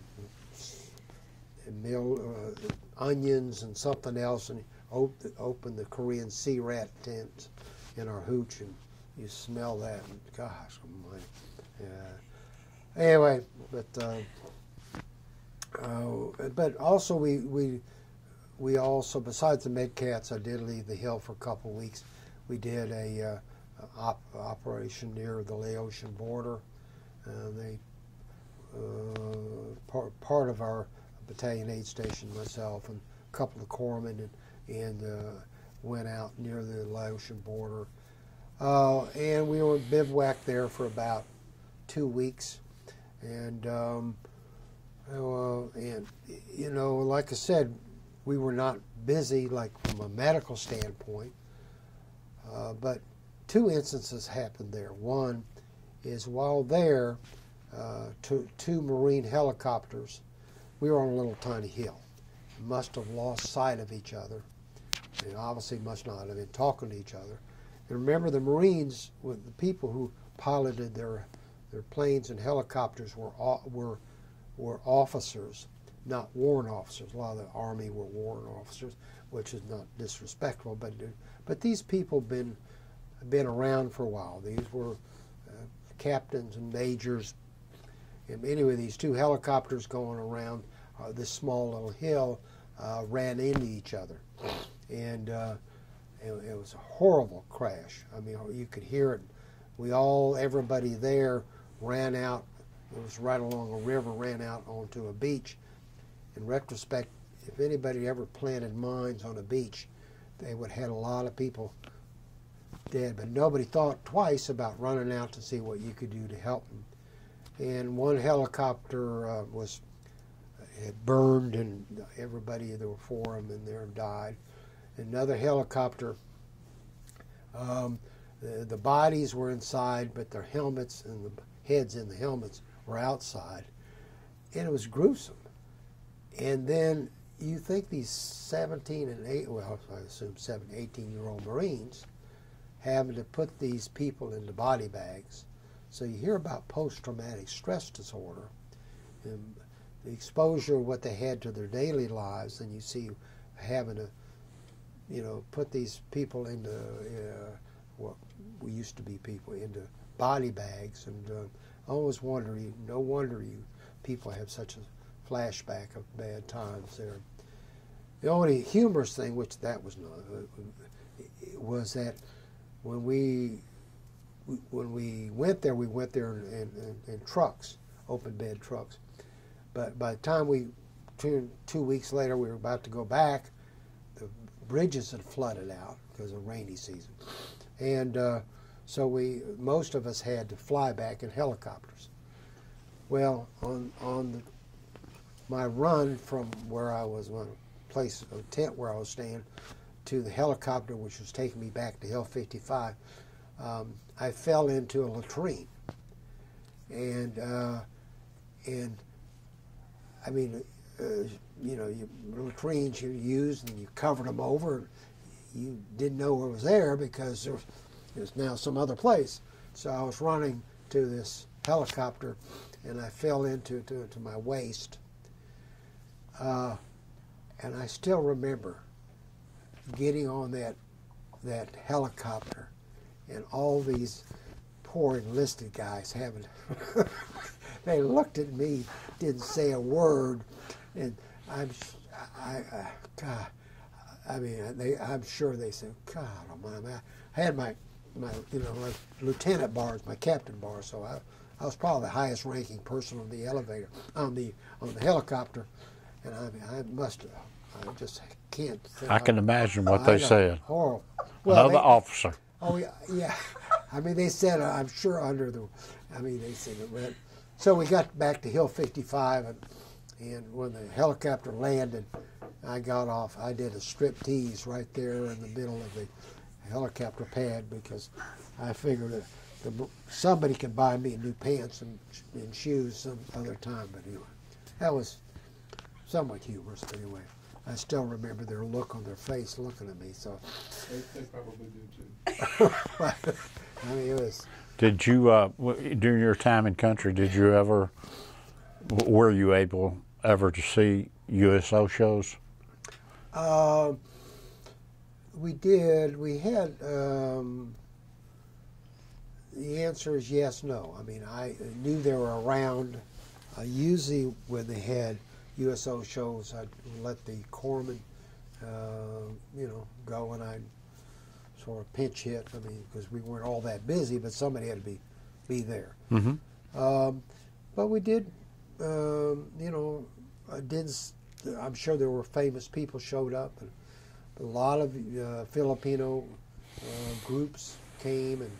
mill, uh, onions and something else, and op open the Korean sea rat tent in our hooch, and you smell that, and gosh, I'm like, yeah. Anyway, but uh, uh, but also we we we also, besides the Medcats, I did leave the Hill for a couple of weeks. We did a uh, op operation near the Laotian border, and they uh, part part of our battalion aid station, myself and a couple of corpsmen, and, and uh, went out near the Laotian border. Uh, and we were bivouacked there for about two weeks. And, um, uh, and you know, like I said, we were not busy, like from a medical standpoint. Uh, but two instances happened there. One is while there, uh, two, two Marine helicopters. We were on a little tiny hill. Must have lost sight of each other, and obviously must not have been talking to each other. And remember, the Marines, with the people who piloted their their planes and helicopters, were were were officers, not warrant officers. A lot of the Army were warrant officers, which is not disrespectful, but but these people been been around for a while. These were uh, captains and majors. And anyway, these two helicopters going around uh, this small little hill uh, ran into each other, and uh, it, it was a horrible crash. I mean, you could hear it. We all, everybody there, ran out. It was right along a river, ran out onto a beach. In retrospect, if anybody ever planted mines on a beach, they would have had a lot of people dead. But nobody thought twice about running out to see what you could do to help them. And one helicopter uh, was had burned, and everybody, there were four of them in there, died. Another helicopter, um, the, the bodies were inside, but their helmets and the heads in the helmets were outside. And it was gruesome. And then you think these seventeen and eight, well, I assume seventeen, eighteen-year-old Marines having to put these people into body bags. So you hear about post-traumatic stress disorder, and the exposure of what they had to their daily lives, and you see having to, you know, put these people into uh, what we used to be people into body bags, and uh, I always wonder, you, no wonder you people have such a flashback of bad times there. The only humorous thing, which that was not, uh, was that when we. When we went there, we went there in, in, in, in trucks, open bed trucks. But by the time we, two, two weeks later, we were about to go back, the bridges had flooded out because of rainy season. And uh, so we, most of us had to fly back in helicopters. Well, on, on the, my run from where I was, on a place, a tent where I was staying, to the helicopter, which was taking me back to Hill fifty-five, Um, I fell into a latrine, and uh, and I mean, uh, you know, you, little creens you used and you covered them over. You didn't know it was there because there was, it was now some other place. So I was running to this helicopter, and I fell into to, to my waist. Uh, and I still remember getting on that that helicopter, and all these poor enlisted guys having they looked at me, didn't say a word, and I'm I, I God, I mean they I'm sure they said, God Almighty. I had my my you know like lieutenant bars, my captain bars, so I I was probably the highest ranking person on the elevator on the on the helicopter. And I mean, I must have, I just can't. I can imagine what they said. Horrible. Another officer. Oh, yeah, yeah. I mean, they said, uh, I'm sure under the, I mean, they said it went. So we got back to Hill fifty-five, and, and when the helicopter landed, I got off. I did a striptease right there in the middle of the helicopter pad because I figured that the, somebody could buy me new pants and, and shoes some other time. But anyway, that was somewhat humorous, anyway. I still remember their look on their face looking at me, so. They, they probably do, too. I mean, it was. Did you, uh, during your time in country, did you ever, were you able ever to see U S O shows? Uh, we did. We had, um, the answer is yes, no. I mean, I knew they were around. Uh, usually when they had U S O shows, I'd let the corpsman, uh, you know, go, and I'd sort of pinch hit. I mean, because we weren't all that busy, but somebody had to be, be there. Mm-hmm. Um, but we did, um, you know, I did. I'm sure there were famous people showed up, and a lot of uh, Filipino uh, groups came, and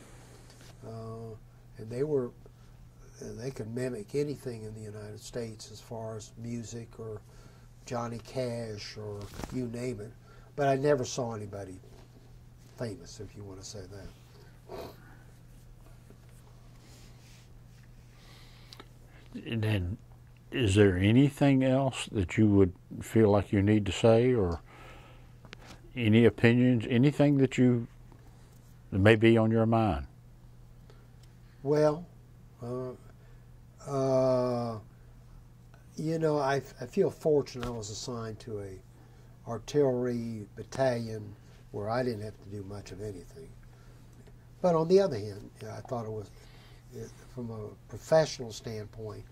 uh, and they were. They could mimic anything in the United States as far as music or Johnny Cash or you name it. But I never saw anybody famous, if you want to say that. And then, is there anything else that you would feel like you need to say, or any opinions, anything that you that may be on your mind? Well, Uh, Uh, you know, I, I feel fortunate I was assigned to a artillery battalion where I didn't have to do much of anything. But on the other hand, you know, I thought it was, it, from a professional standpoint,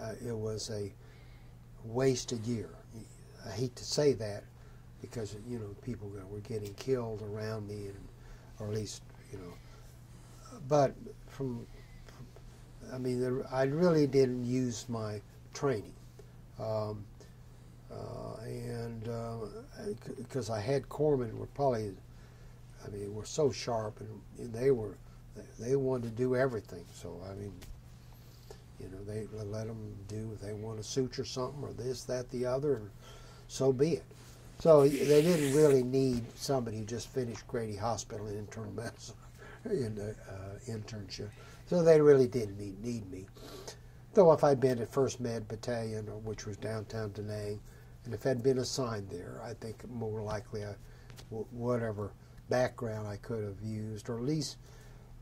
uh, it was a wasted year. I hate to say that because, you know, people were getting killed around me, and, or at least, you know. But from... I mean, there, I really didn't use my training, um, uh, and because uh, I had corpsmen were probably, I mean, were so sharp, and, and they were, they wanted to do everything. So I mean, you know, they let them do if they want to suture something or this, that, the other, and so be it. So they didn't really need somebody who just finished Grady Hospital in internal medicine in the uh, internship. So they really didn't need, need me. Though if I'd been at first Med Battalion, which was downtown Da Nang, and if I'd been assigned there, I think more likely I, w whatever background I could have used, or at least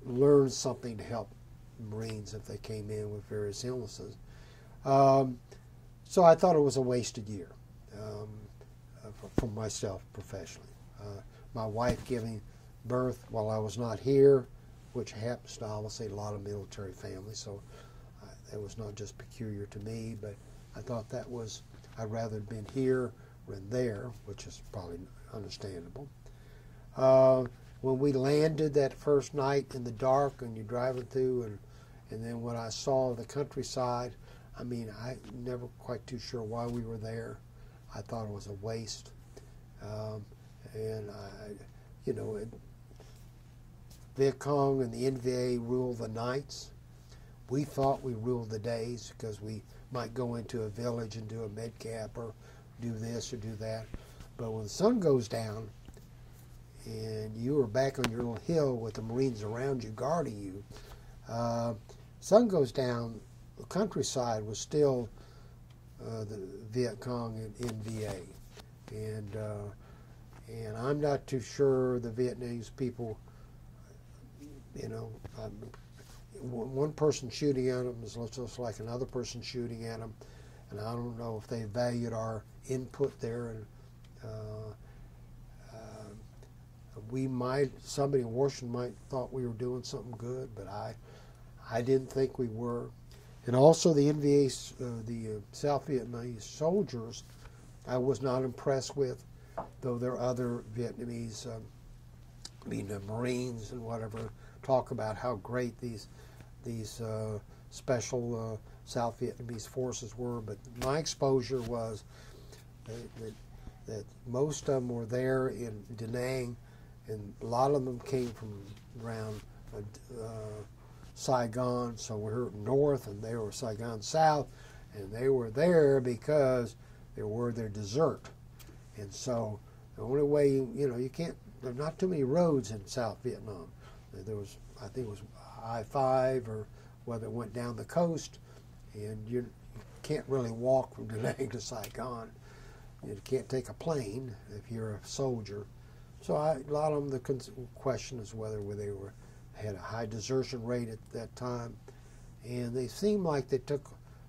learned something to help Marines if they came in with various illnesses. Um, so I thought it was a wasted year um, for, for myself professionally. Uh, my wife giving birth while I was not here, which happens to obviously a lot of military families, so I, it was not just peculiar to me, but I thought that was, I'd rather have been here than there, which is probably understandable. Uh, when we landed that first night in the dark and you're driving through, and, and then when I saw the countryside, I mean, I never quite too sure why we were there. I thought it was a waste. Um, and I, you know, it, Viet Cong and the N V A ruled the nights. We thought we ruled the days because we might go into a village and do a medcap or do this or do that. But when the sun goes down and you are back on your little hill with the Marines around you guarding you, uh, sun goes down, the countryside was still uh, the Viet Cong and N V A. And, uh, and I'm not too sure the Vietnamese people, you know, um, one person shooting at them is just like another person shooting at them. And I don't know if they valued our input there. And, uh, we might, somebody in Washington might thought we were doing something good, but I, I didn't think we were. And also the N V A, uh, the uh, South Vietnamese soldiers, I was not impressed with, though there are other Vietnamese, um, I mean the Marines and whatever, talk about how great these, these uh, special uh, South Vietnamese forces were. But my exposure was that, that, that most of them were there in Da Nang, and a lot of them came from around uh, Saigon, so we're north, and they were Saigon south, and they were there because they were their desert. And so the only way, you, you know, you can't, there are not too many roads in South Vietnam. There was, I think it was I five, or whether it went down the coast, and you can't really walk from Da Nang to Saigon. You can't take a plane if you're a soldier. So I, a lot of them, the question is whether they were had a high desertion rate at that time, and they seemed like they took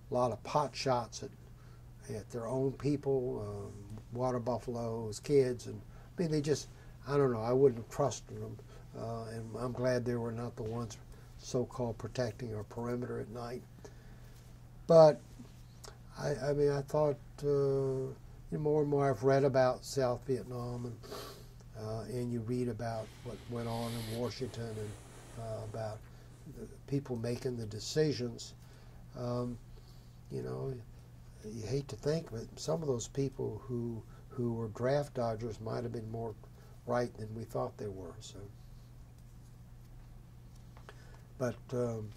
a lot of pot shots at, at their own people, um, water buffaloes, kids, and I mean they just, I don't know, I wouldn't have trusted them, uh, and I'm glad they were not the ones so-called protecting our perimeter at night. But I, I mean I thought uh, you know, more and more I've read about South Vietnam, and Uh, and you read about what went on in Washington, and uh, about the people making the decisions. Um, you know, you hate to think, but some of those people who who were draft dodgers might have been more right than we thought they were. So, but um,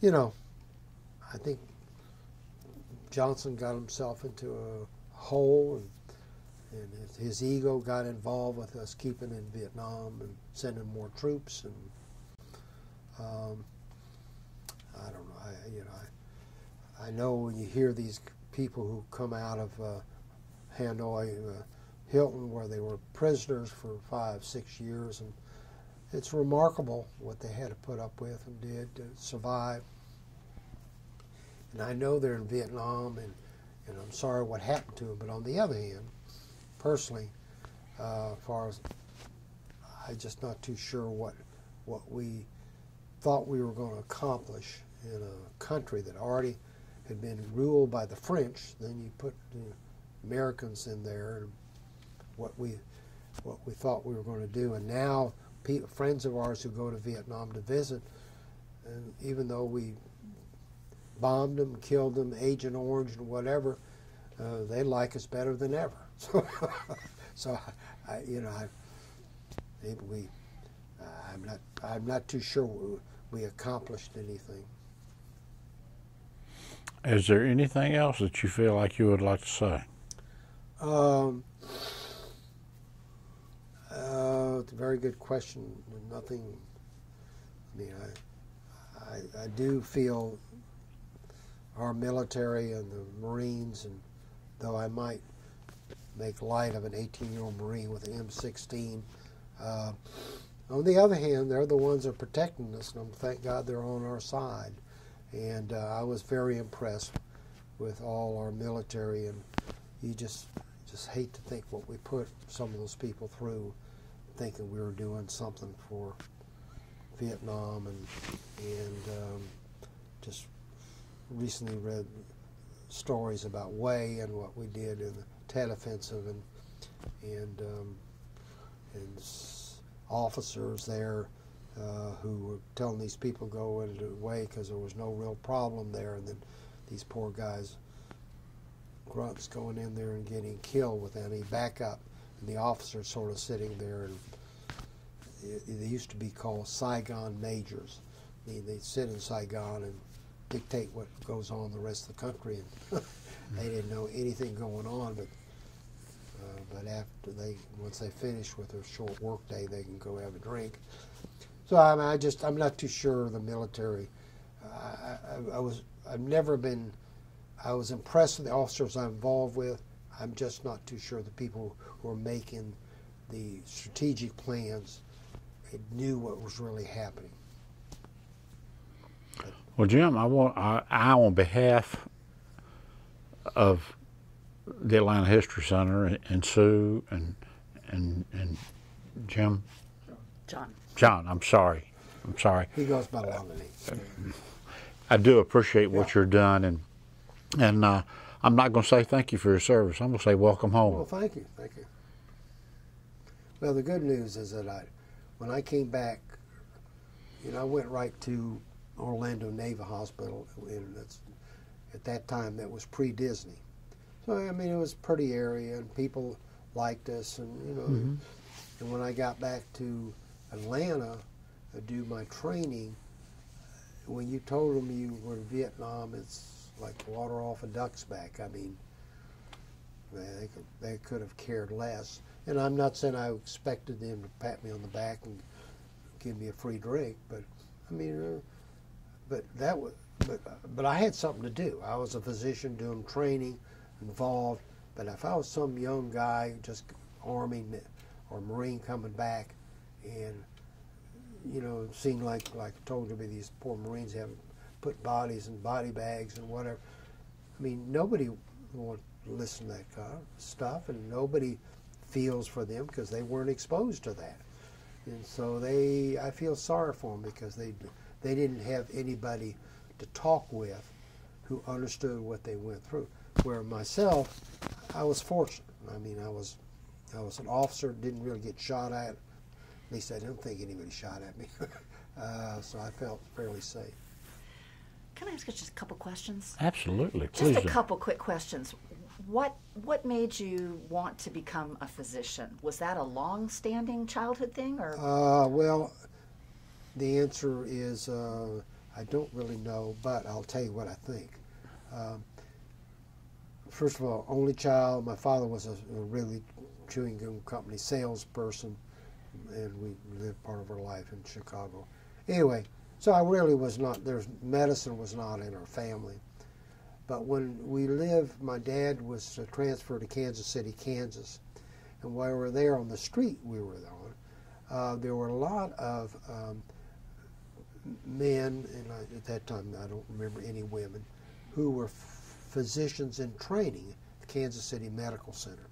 you know, I think Johnson got himself into a hole, and And his ego got involved with us keeping in Vietnam and sending more troops, and um, I don't know. I, you know, I, I know when you hear these people who come out of uh, Hanoi, uh, Hilton, where they were prisoners for five, six years, and it's remarkable what they had to put up with and did to survive. And I know they're in Vietnam, and and I'm sorry what happened to them. But on the other hand, personally, uh, as far as I'm just not too sure what what we thought we were going to accomplish in a country that already had been ruled by the French. Then you put the Americans in there, and what we what we thought we were going to do. And now, people, friends of ours who go to Vietnam to visit, and even though we bombed them, killed them, Agent Orange and whatever, uh, they like us better than ever. So, so I, I, you know, I, maybe we, uh, I'm not, I'm not too sure we, we accomplished anything. Is there anything else that you feel like you would like to say? Um, uh, it's a very good question. Nothing. I mean, I, I, I do feel our military and the Marines, and though I might make light of an eighteen-year-old Marine with an M sixteen. Uh, on the other hand, they're the ones that are protecting us, and thank God they're on our side. And uh, I was very impressed with all our military, and you just just hate to think what we put some of those people through, thinking we were doing something for Vietnam. And and um, just recently read stories about Wei and what we did in the Tet Offensive, and and, um, and s officers there uh, who were telling these people go away because there was no real problem there, and then these poor guys, grunts, going in there and getting killed without any backup, and the officers sort of sitting there, and it, it used to be called Saigon majors. I mean, they'd sit in Saigon and dictate what goes on in the rest of the country, and they didn't know anything going on, but uh, but after they, once they finish with their short work day, they can go have a drink. So I, mean, I just, I'm not too sure the military. Uh, I, I was, I've never been I was impressed with the officers I'm involved with. I'm just not too sure the people who are making the strategic plans knew what was really happening. Well, Jim, I want I, I on behalf of the Atlanta History Center and, and Sue and and and Jim. John. John, I'm sorry. I'm sorry. He goes by Longley. I do appreciate what yeah. you're doing, and and uh, I'm not going to say thank you for your service. I'm going to say welcome home. Well, thank you, thank you. Well, the good news is that I, when I came back, you know, I went right to Orlando Naval Hospital, and that's, at that time that was pre-Disney. So I mean, it was a pretty area, and people liked us, and you know. Mm-hmm. And when I got back to Atlanta to do my training, when you told them you were in Vietnam, it's like water off a duck's back. I mean, they could, they could have cared less. And I'm not saying I expected them to pat me on the back and give me a free drink, but I mean, uh, but that was, but but I had something to do. I was a physician doing training, involved. But if I was some young guy just Army or Marine coming back, and you know, it seemed like, like I told you, these poor Marines have put bodies in body bags and whatever. I mean, nobody wants to listen to that kind of stuff, and nobody feels for them because they weren't exposed to that. And so they, I feel sorry for them because they, they didn't have anybody to talk with who understood what they went through. Where myself, I was fortunate. I mean, I was, I was an officer, didn't really get shot at. At least I don't think anybody shot at me, uh, so I felt fairly safe. Can I ask you just a couple questions? Absolutely, please. Just a couple quick questions. What what made you want to become a physician? Was that a long-standing childhood thing, or? Uh, well, the answer is uh, I don't really know, but I'll tell you what I think. Um, first of all, only child. My father was a, a really chewing gum company salesperson, and we lived part of our life in Chicago. Anyway, so I really was not, there's, medicine was not in our family. But when we lived, my dad was transferred to Kansas City, Kansas. And while we were there on the street we were on, uh, there were a lot of um, men, and I, at that time I don't remember any women, who were physicians in training at the Kansas City Medical Center.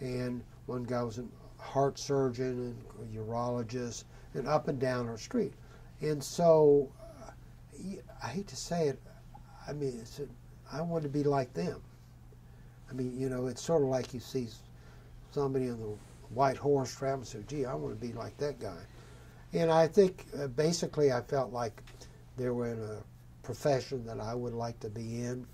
And one guy was in heart surgeon and urologist, and up and down our street. And so, uh, I hate to say it, I mean, it's a, I wanted to be like them. I mean, you know, it's sort of like you see somebody on the white horse traveling and say, gee, I want to be like that guy. And I think, uh, basically, I felt like they were in a profession that I would like to be in.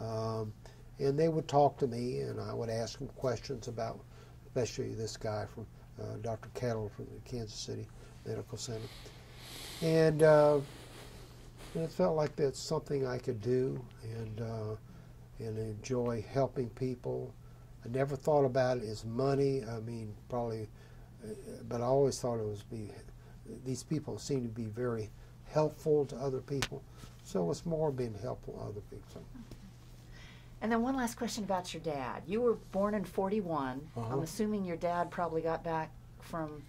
Um, and they would talk to me, and I would ask them questions about, especially this guy from uh, Doctor Kettle from the Kansas City Medical Center. And uh, it felt like that's something I could do and, uh, and enjoy helping people. I never thought about it as money, I mean, probably, but I always thought it was be, these people seemed to be very helpful to other people. So it's more being helpful to other people. And then one last question about your dad. You were born in forty-one. Uh-huh. I'm assuming your dad probably got back from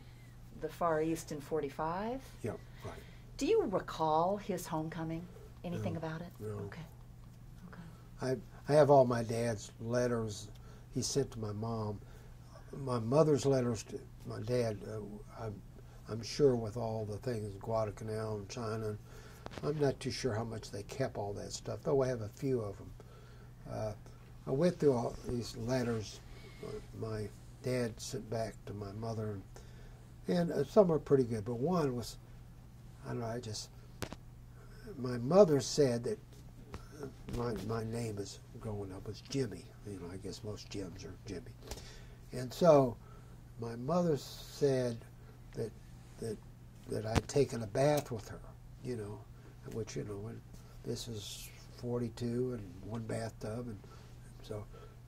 the Far East in forty-five? Yeah, right. Do you recall his homecoming? Anything no, about it? No. Okay. Okay. I, I have all my dad's letters he sent to my mom. My mother's letters to my dad, uh, I'm, I'm sure with all the things, Guadalcanal and China, I'm not too sure how much they kept all that stuff, though I have a few of them. Uh, I went through all these letters my dad sent back to my mother, and, and some are pretty good, but one was, I don't know, I just, my mother said that my, my name is growing up was Jimmy. You know, I guess most Jims are Jimmy. And so my mother said that that that I'd taken a bath with her, you know, which, you know, when this is forty-two and one bathtub, and so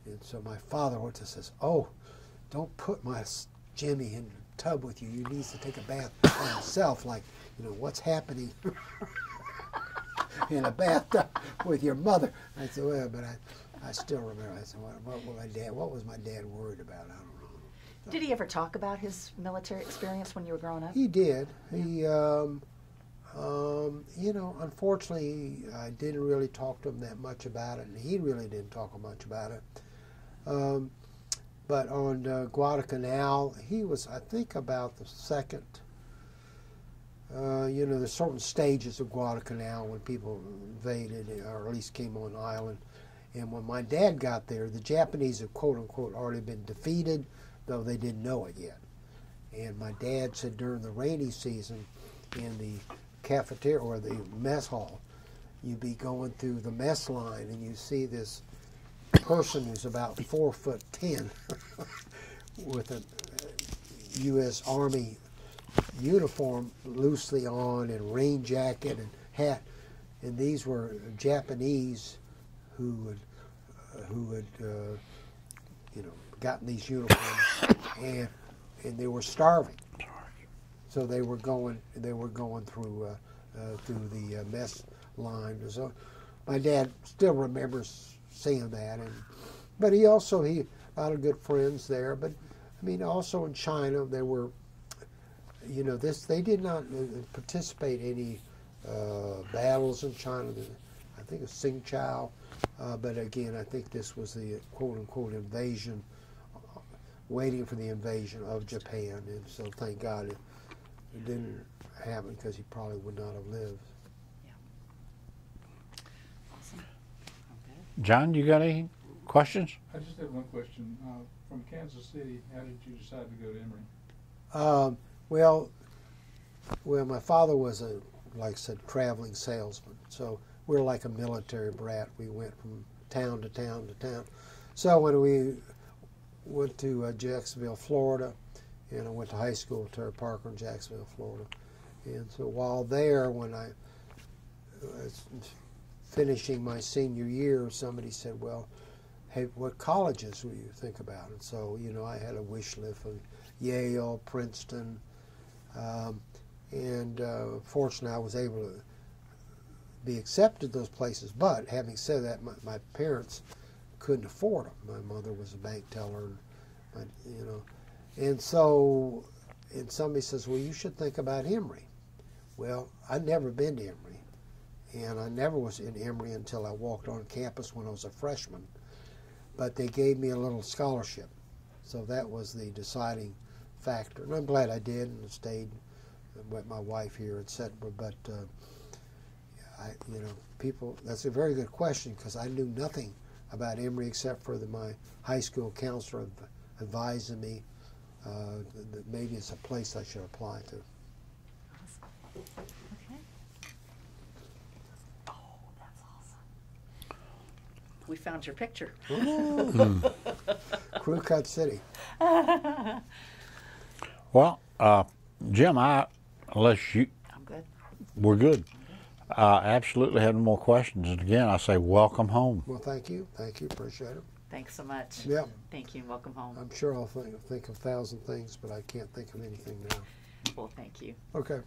and so my father went to says, "Oh, don't put my Jimmy in the tub with you. You needs to take a bath by himself. Like, you know, what's happening?" in a bathtub with your mother. I said, well, but I, I still remember. I said, what, what, what, my dad, what was my dad worried about? I don't know. So, did he ever talk about his military experience when you were growing up? He did. Yeah. He, um, um, you know, unfortunately, I didn't really talk to him that much about it, and he really didn't talk much about it. Um, but on uh, Guadalcanal, he was, I think, about the second. Uh, you know, there's certain stages of Guadalcanal when people invaded, or at least came on the island. And when my dad got there, the Japanese had, quote unquote, already been defeated, though they didn't know it yet. And my dad said during the rainy season, in the cafeteria or the mess hall, you'd be going through the mess line and you see this person who's about four foot ten with a U S Army uniform loosely on and rain jacket and hat, and these were Japanese who would, uh, who had, uh, you know, gotten these uniforms, and and they were starving, so they were going they were going through uh, uh, through the uh, mess line. So my dad still remembers seeing that, and but he also he a lot of good friends there. But I mean, also in China there were. You know, this they did not participate in any uh, battles in China. I think of Sing Chao, uh, but again, I think this was the quote-unquote invasion, uh, waiting for the invasion of Japan, and so thank God it, it didn't happen, because he probably would not have lived. Yeah. Awesome. Okay. John, you got any questions? I just had one question. Uh, from Kansas City, how did you decide to go to Emory? Um, Well, well, my father was a, like I said, traveling salesman. So we're like a military brat. We went from town to town to town. So when we went to uh, Jacksonville, Florida, and I went to high school at Terry Parker in Jacksonville, Florida. And so while there, when I was finishing my senior year, somebody said, "Well, hey, what colleges will you think about?" And so, you know, I had a wish list of Yale, Princeton. Um, and uh, fortunately, I was able to be accepted those places. But having said that, my, my parents couldn't afford them. My mother was a bank teller, and my, you know. And so, and somebody says, "Well, you should think about Emory." Well, I'd never been to Emory, and I never was in Emory until I walked on campus when I was a freshman. But they gave me a little scholarship, so that was the deciding factor, and I'm glad I did and stayed with my wife here, et cetera. But uh, I, you know, people—that's a very good question, because I knew nothing about Emory except for the, my high school counselor advising me uh, that maybe it's a place I should apply to. Okay. Oh, that's awesome. We found your picture. Mm. Crew Cut City. Well, uh, Jim, I, unless you... I'm good. We're good. I uh, absolutely have no more questions. And again, I say welcome home. Well, thank you. Thank you. Appreciate it. Thanks so much. Yeah. Thank you and welcome home. I'm sure I'll think, think of a thousand things, but I can't think of anything now. Well, thank you. Okay.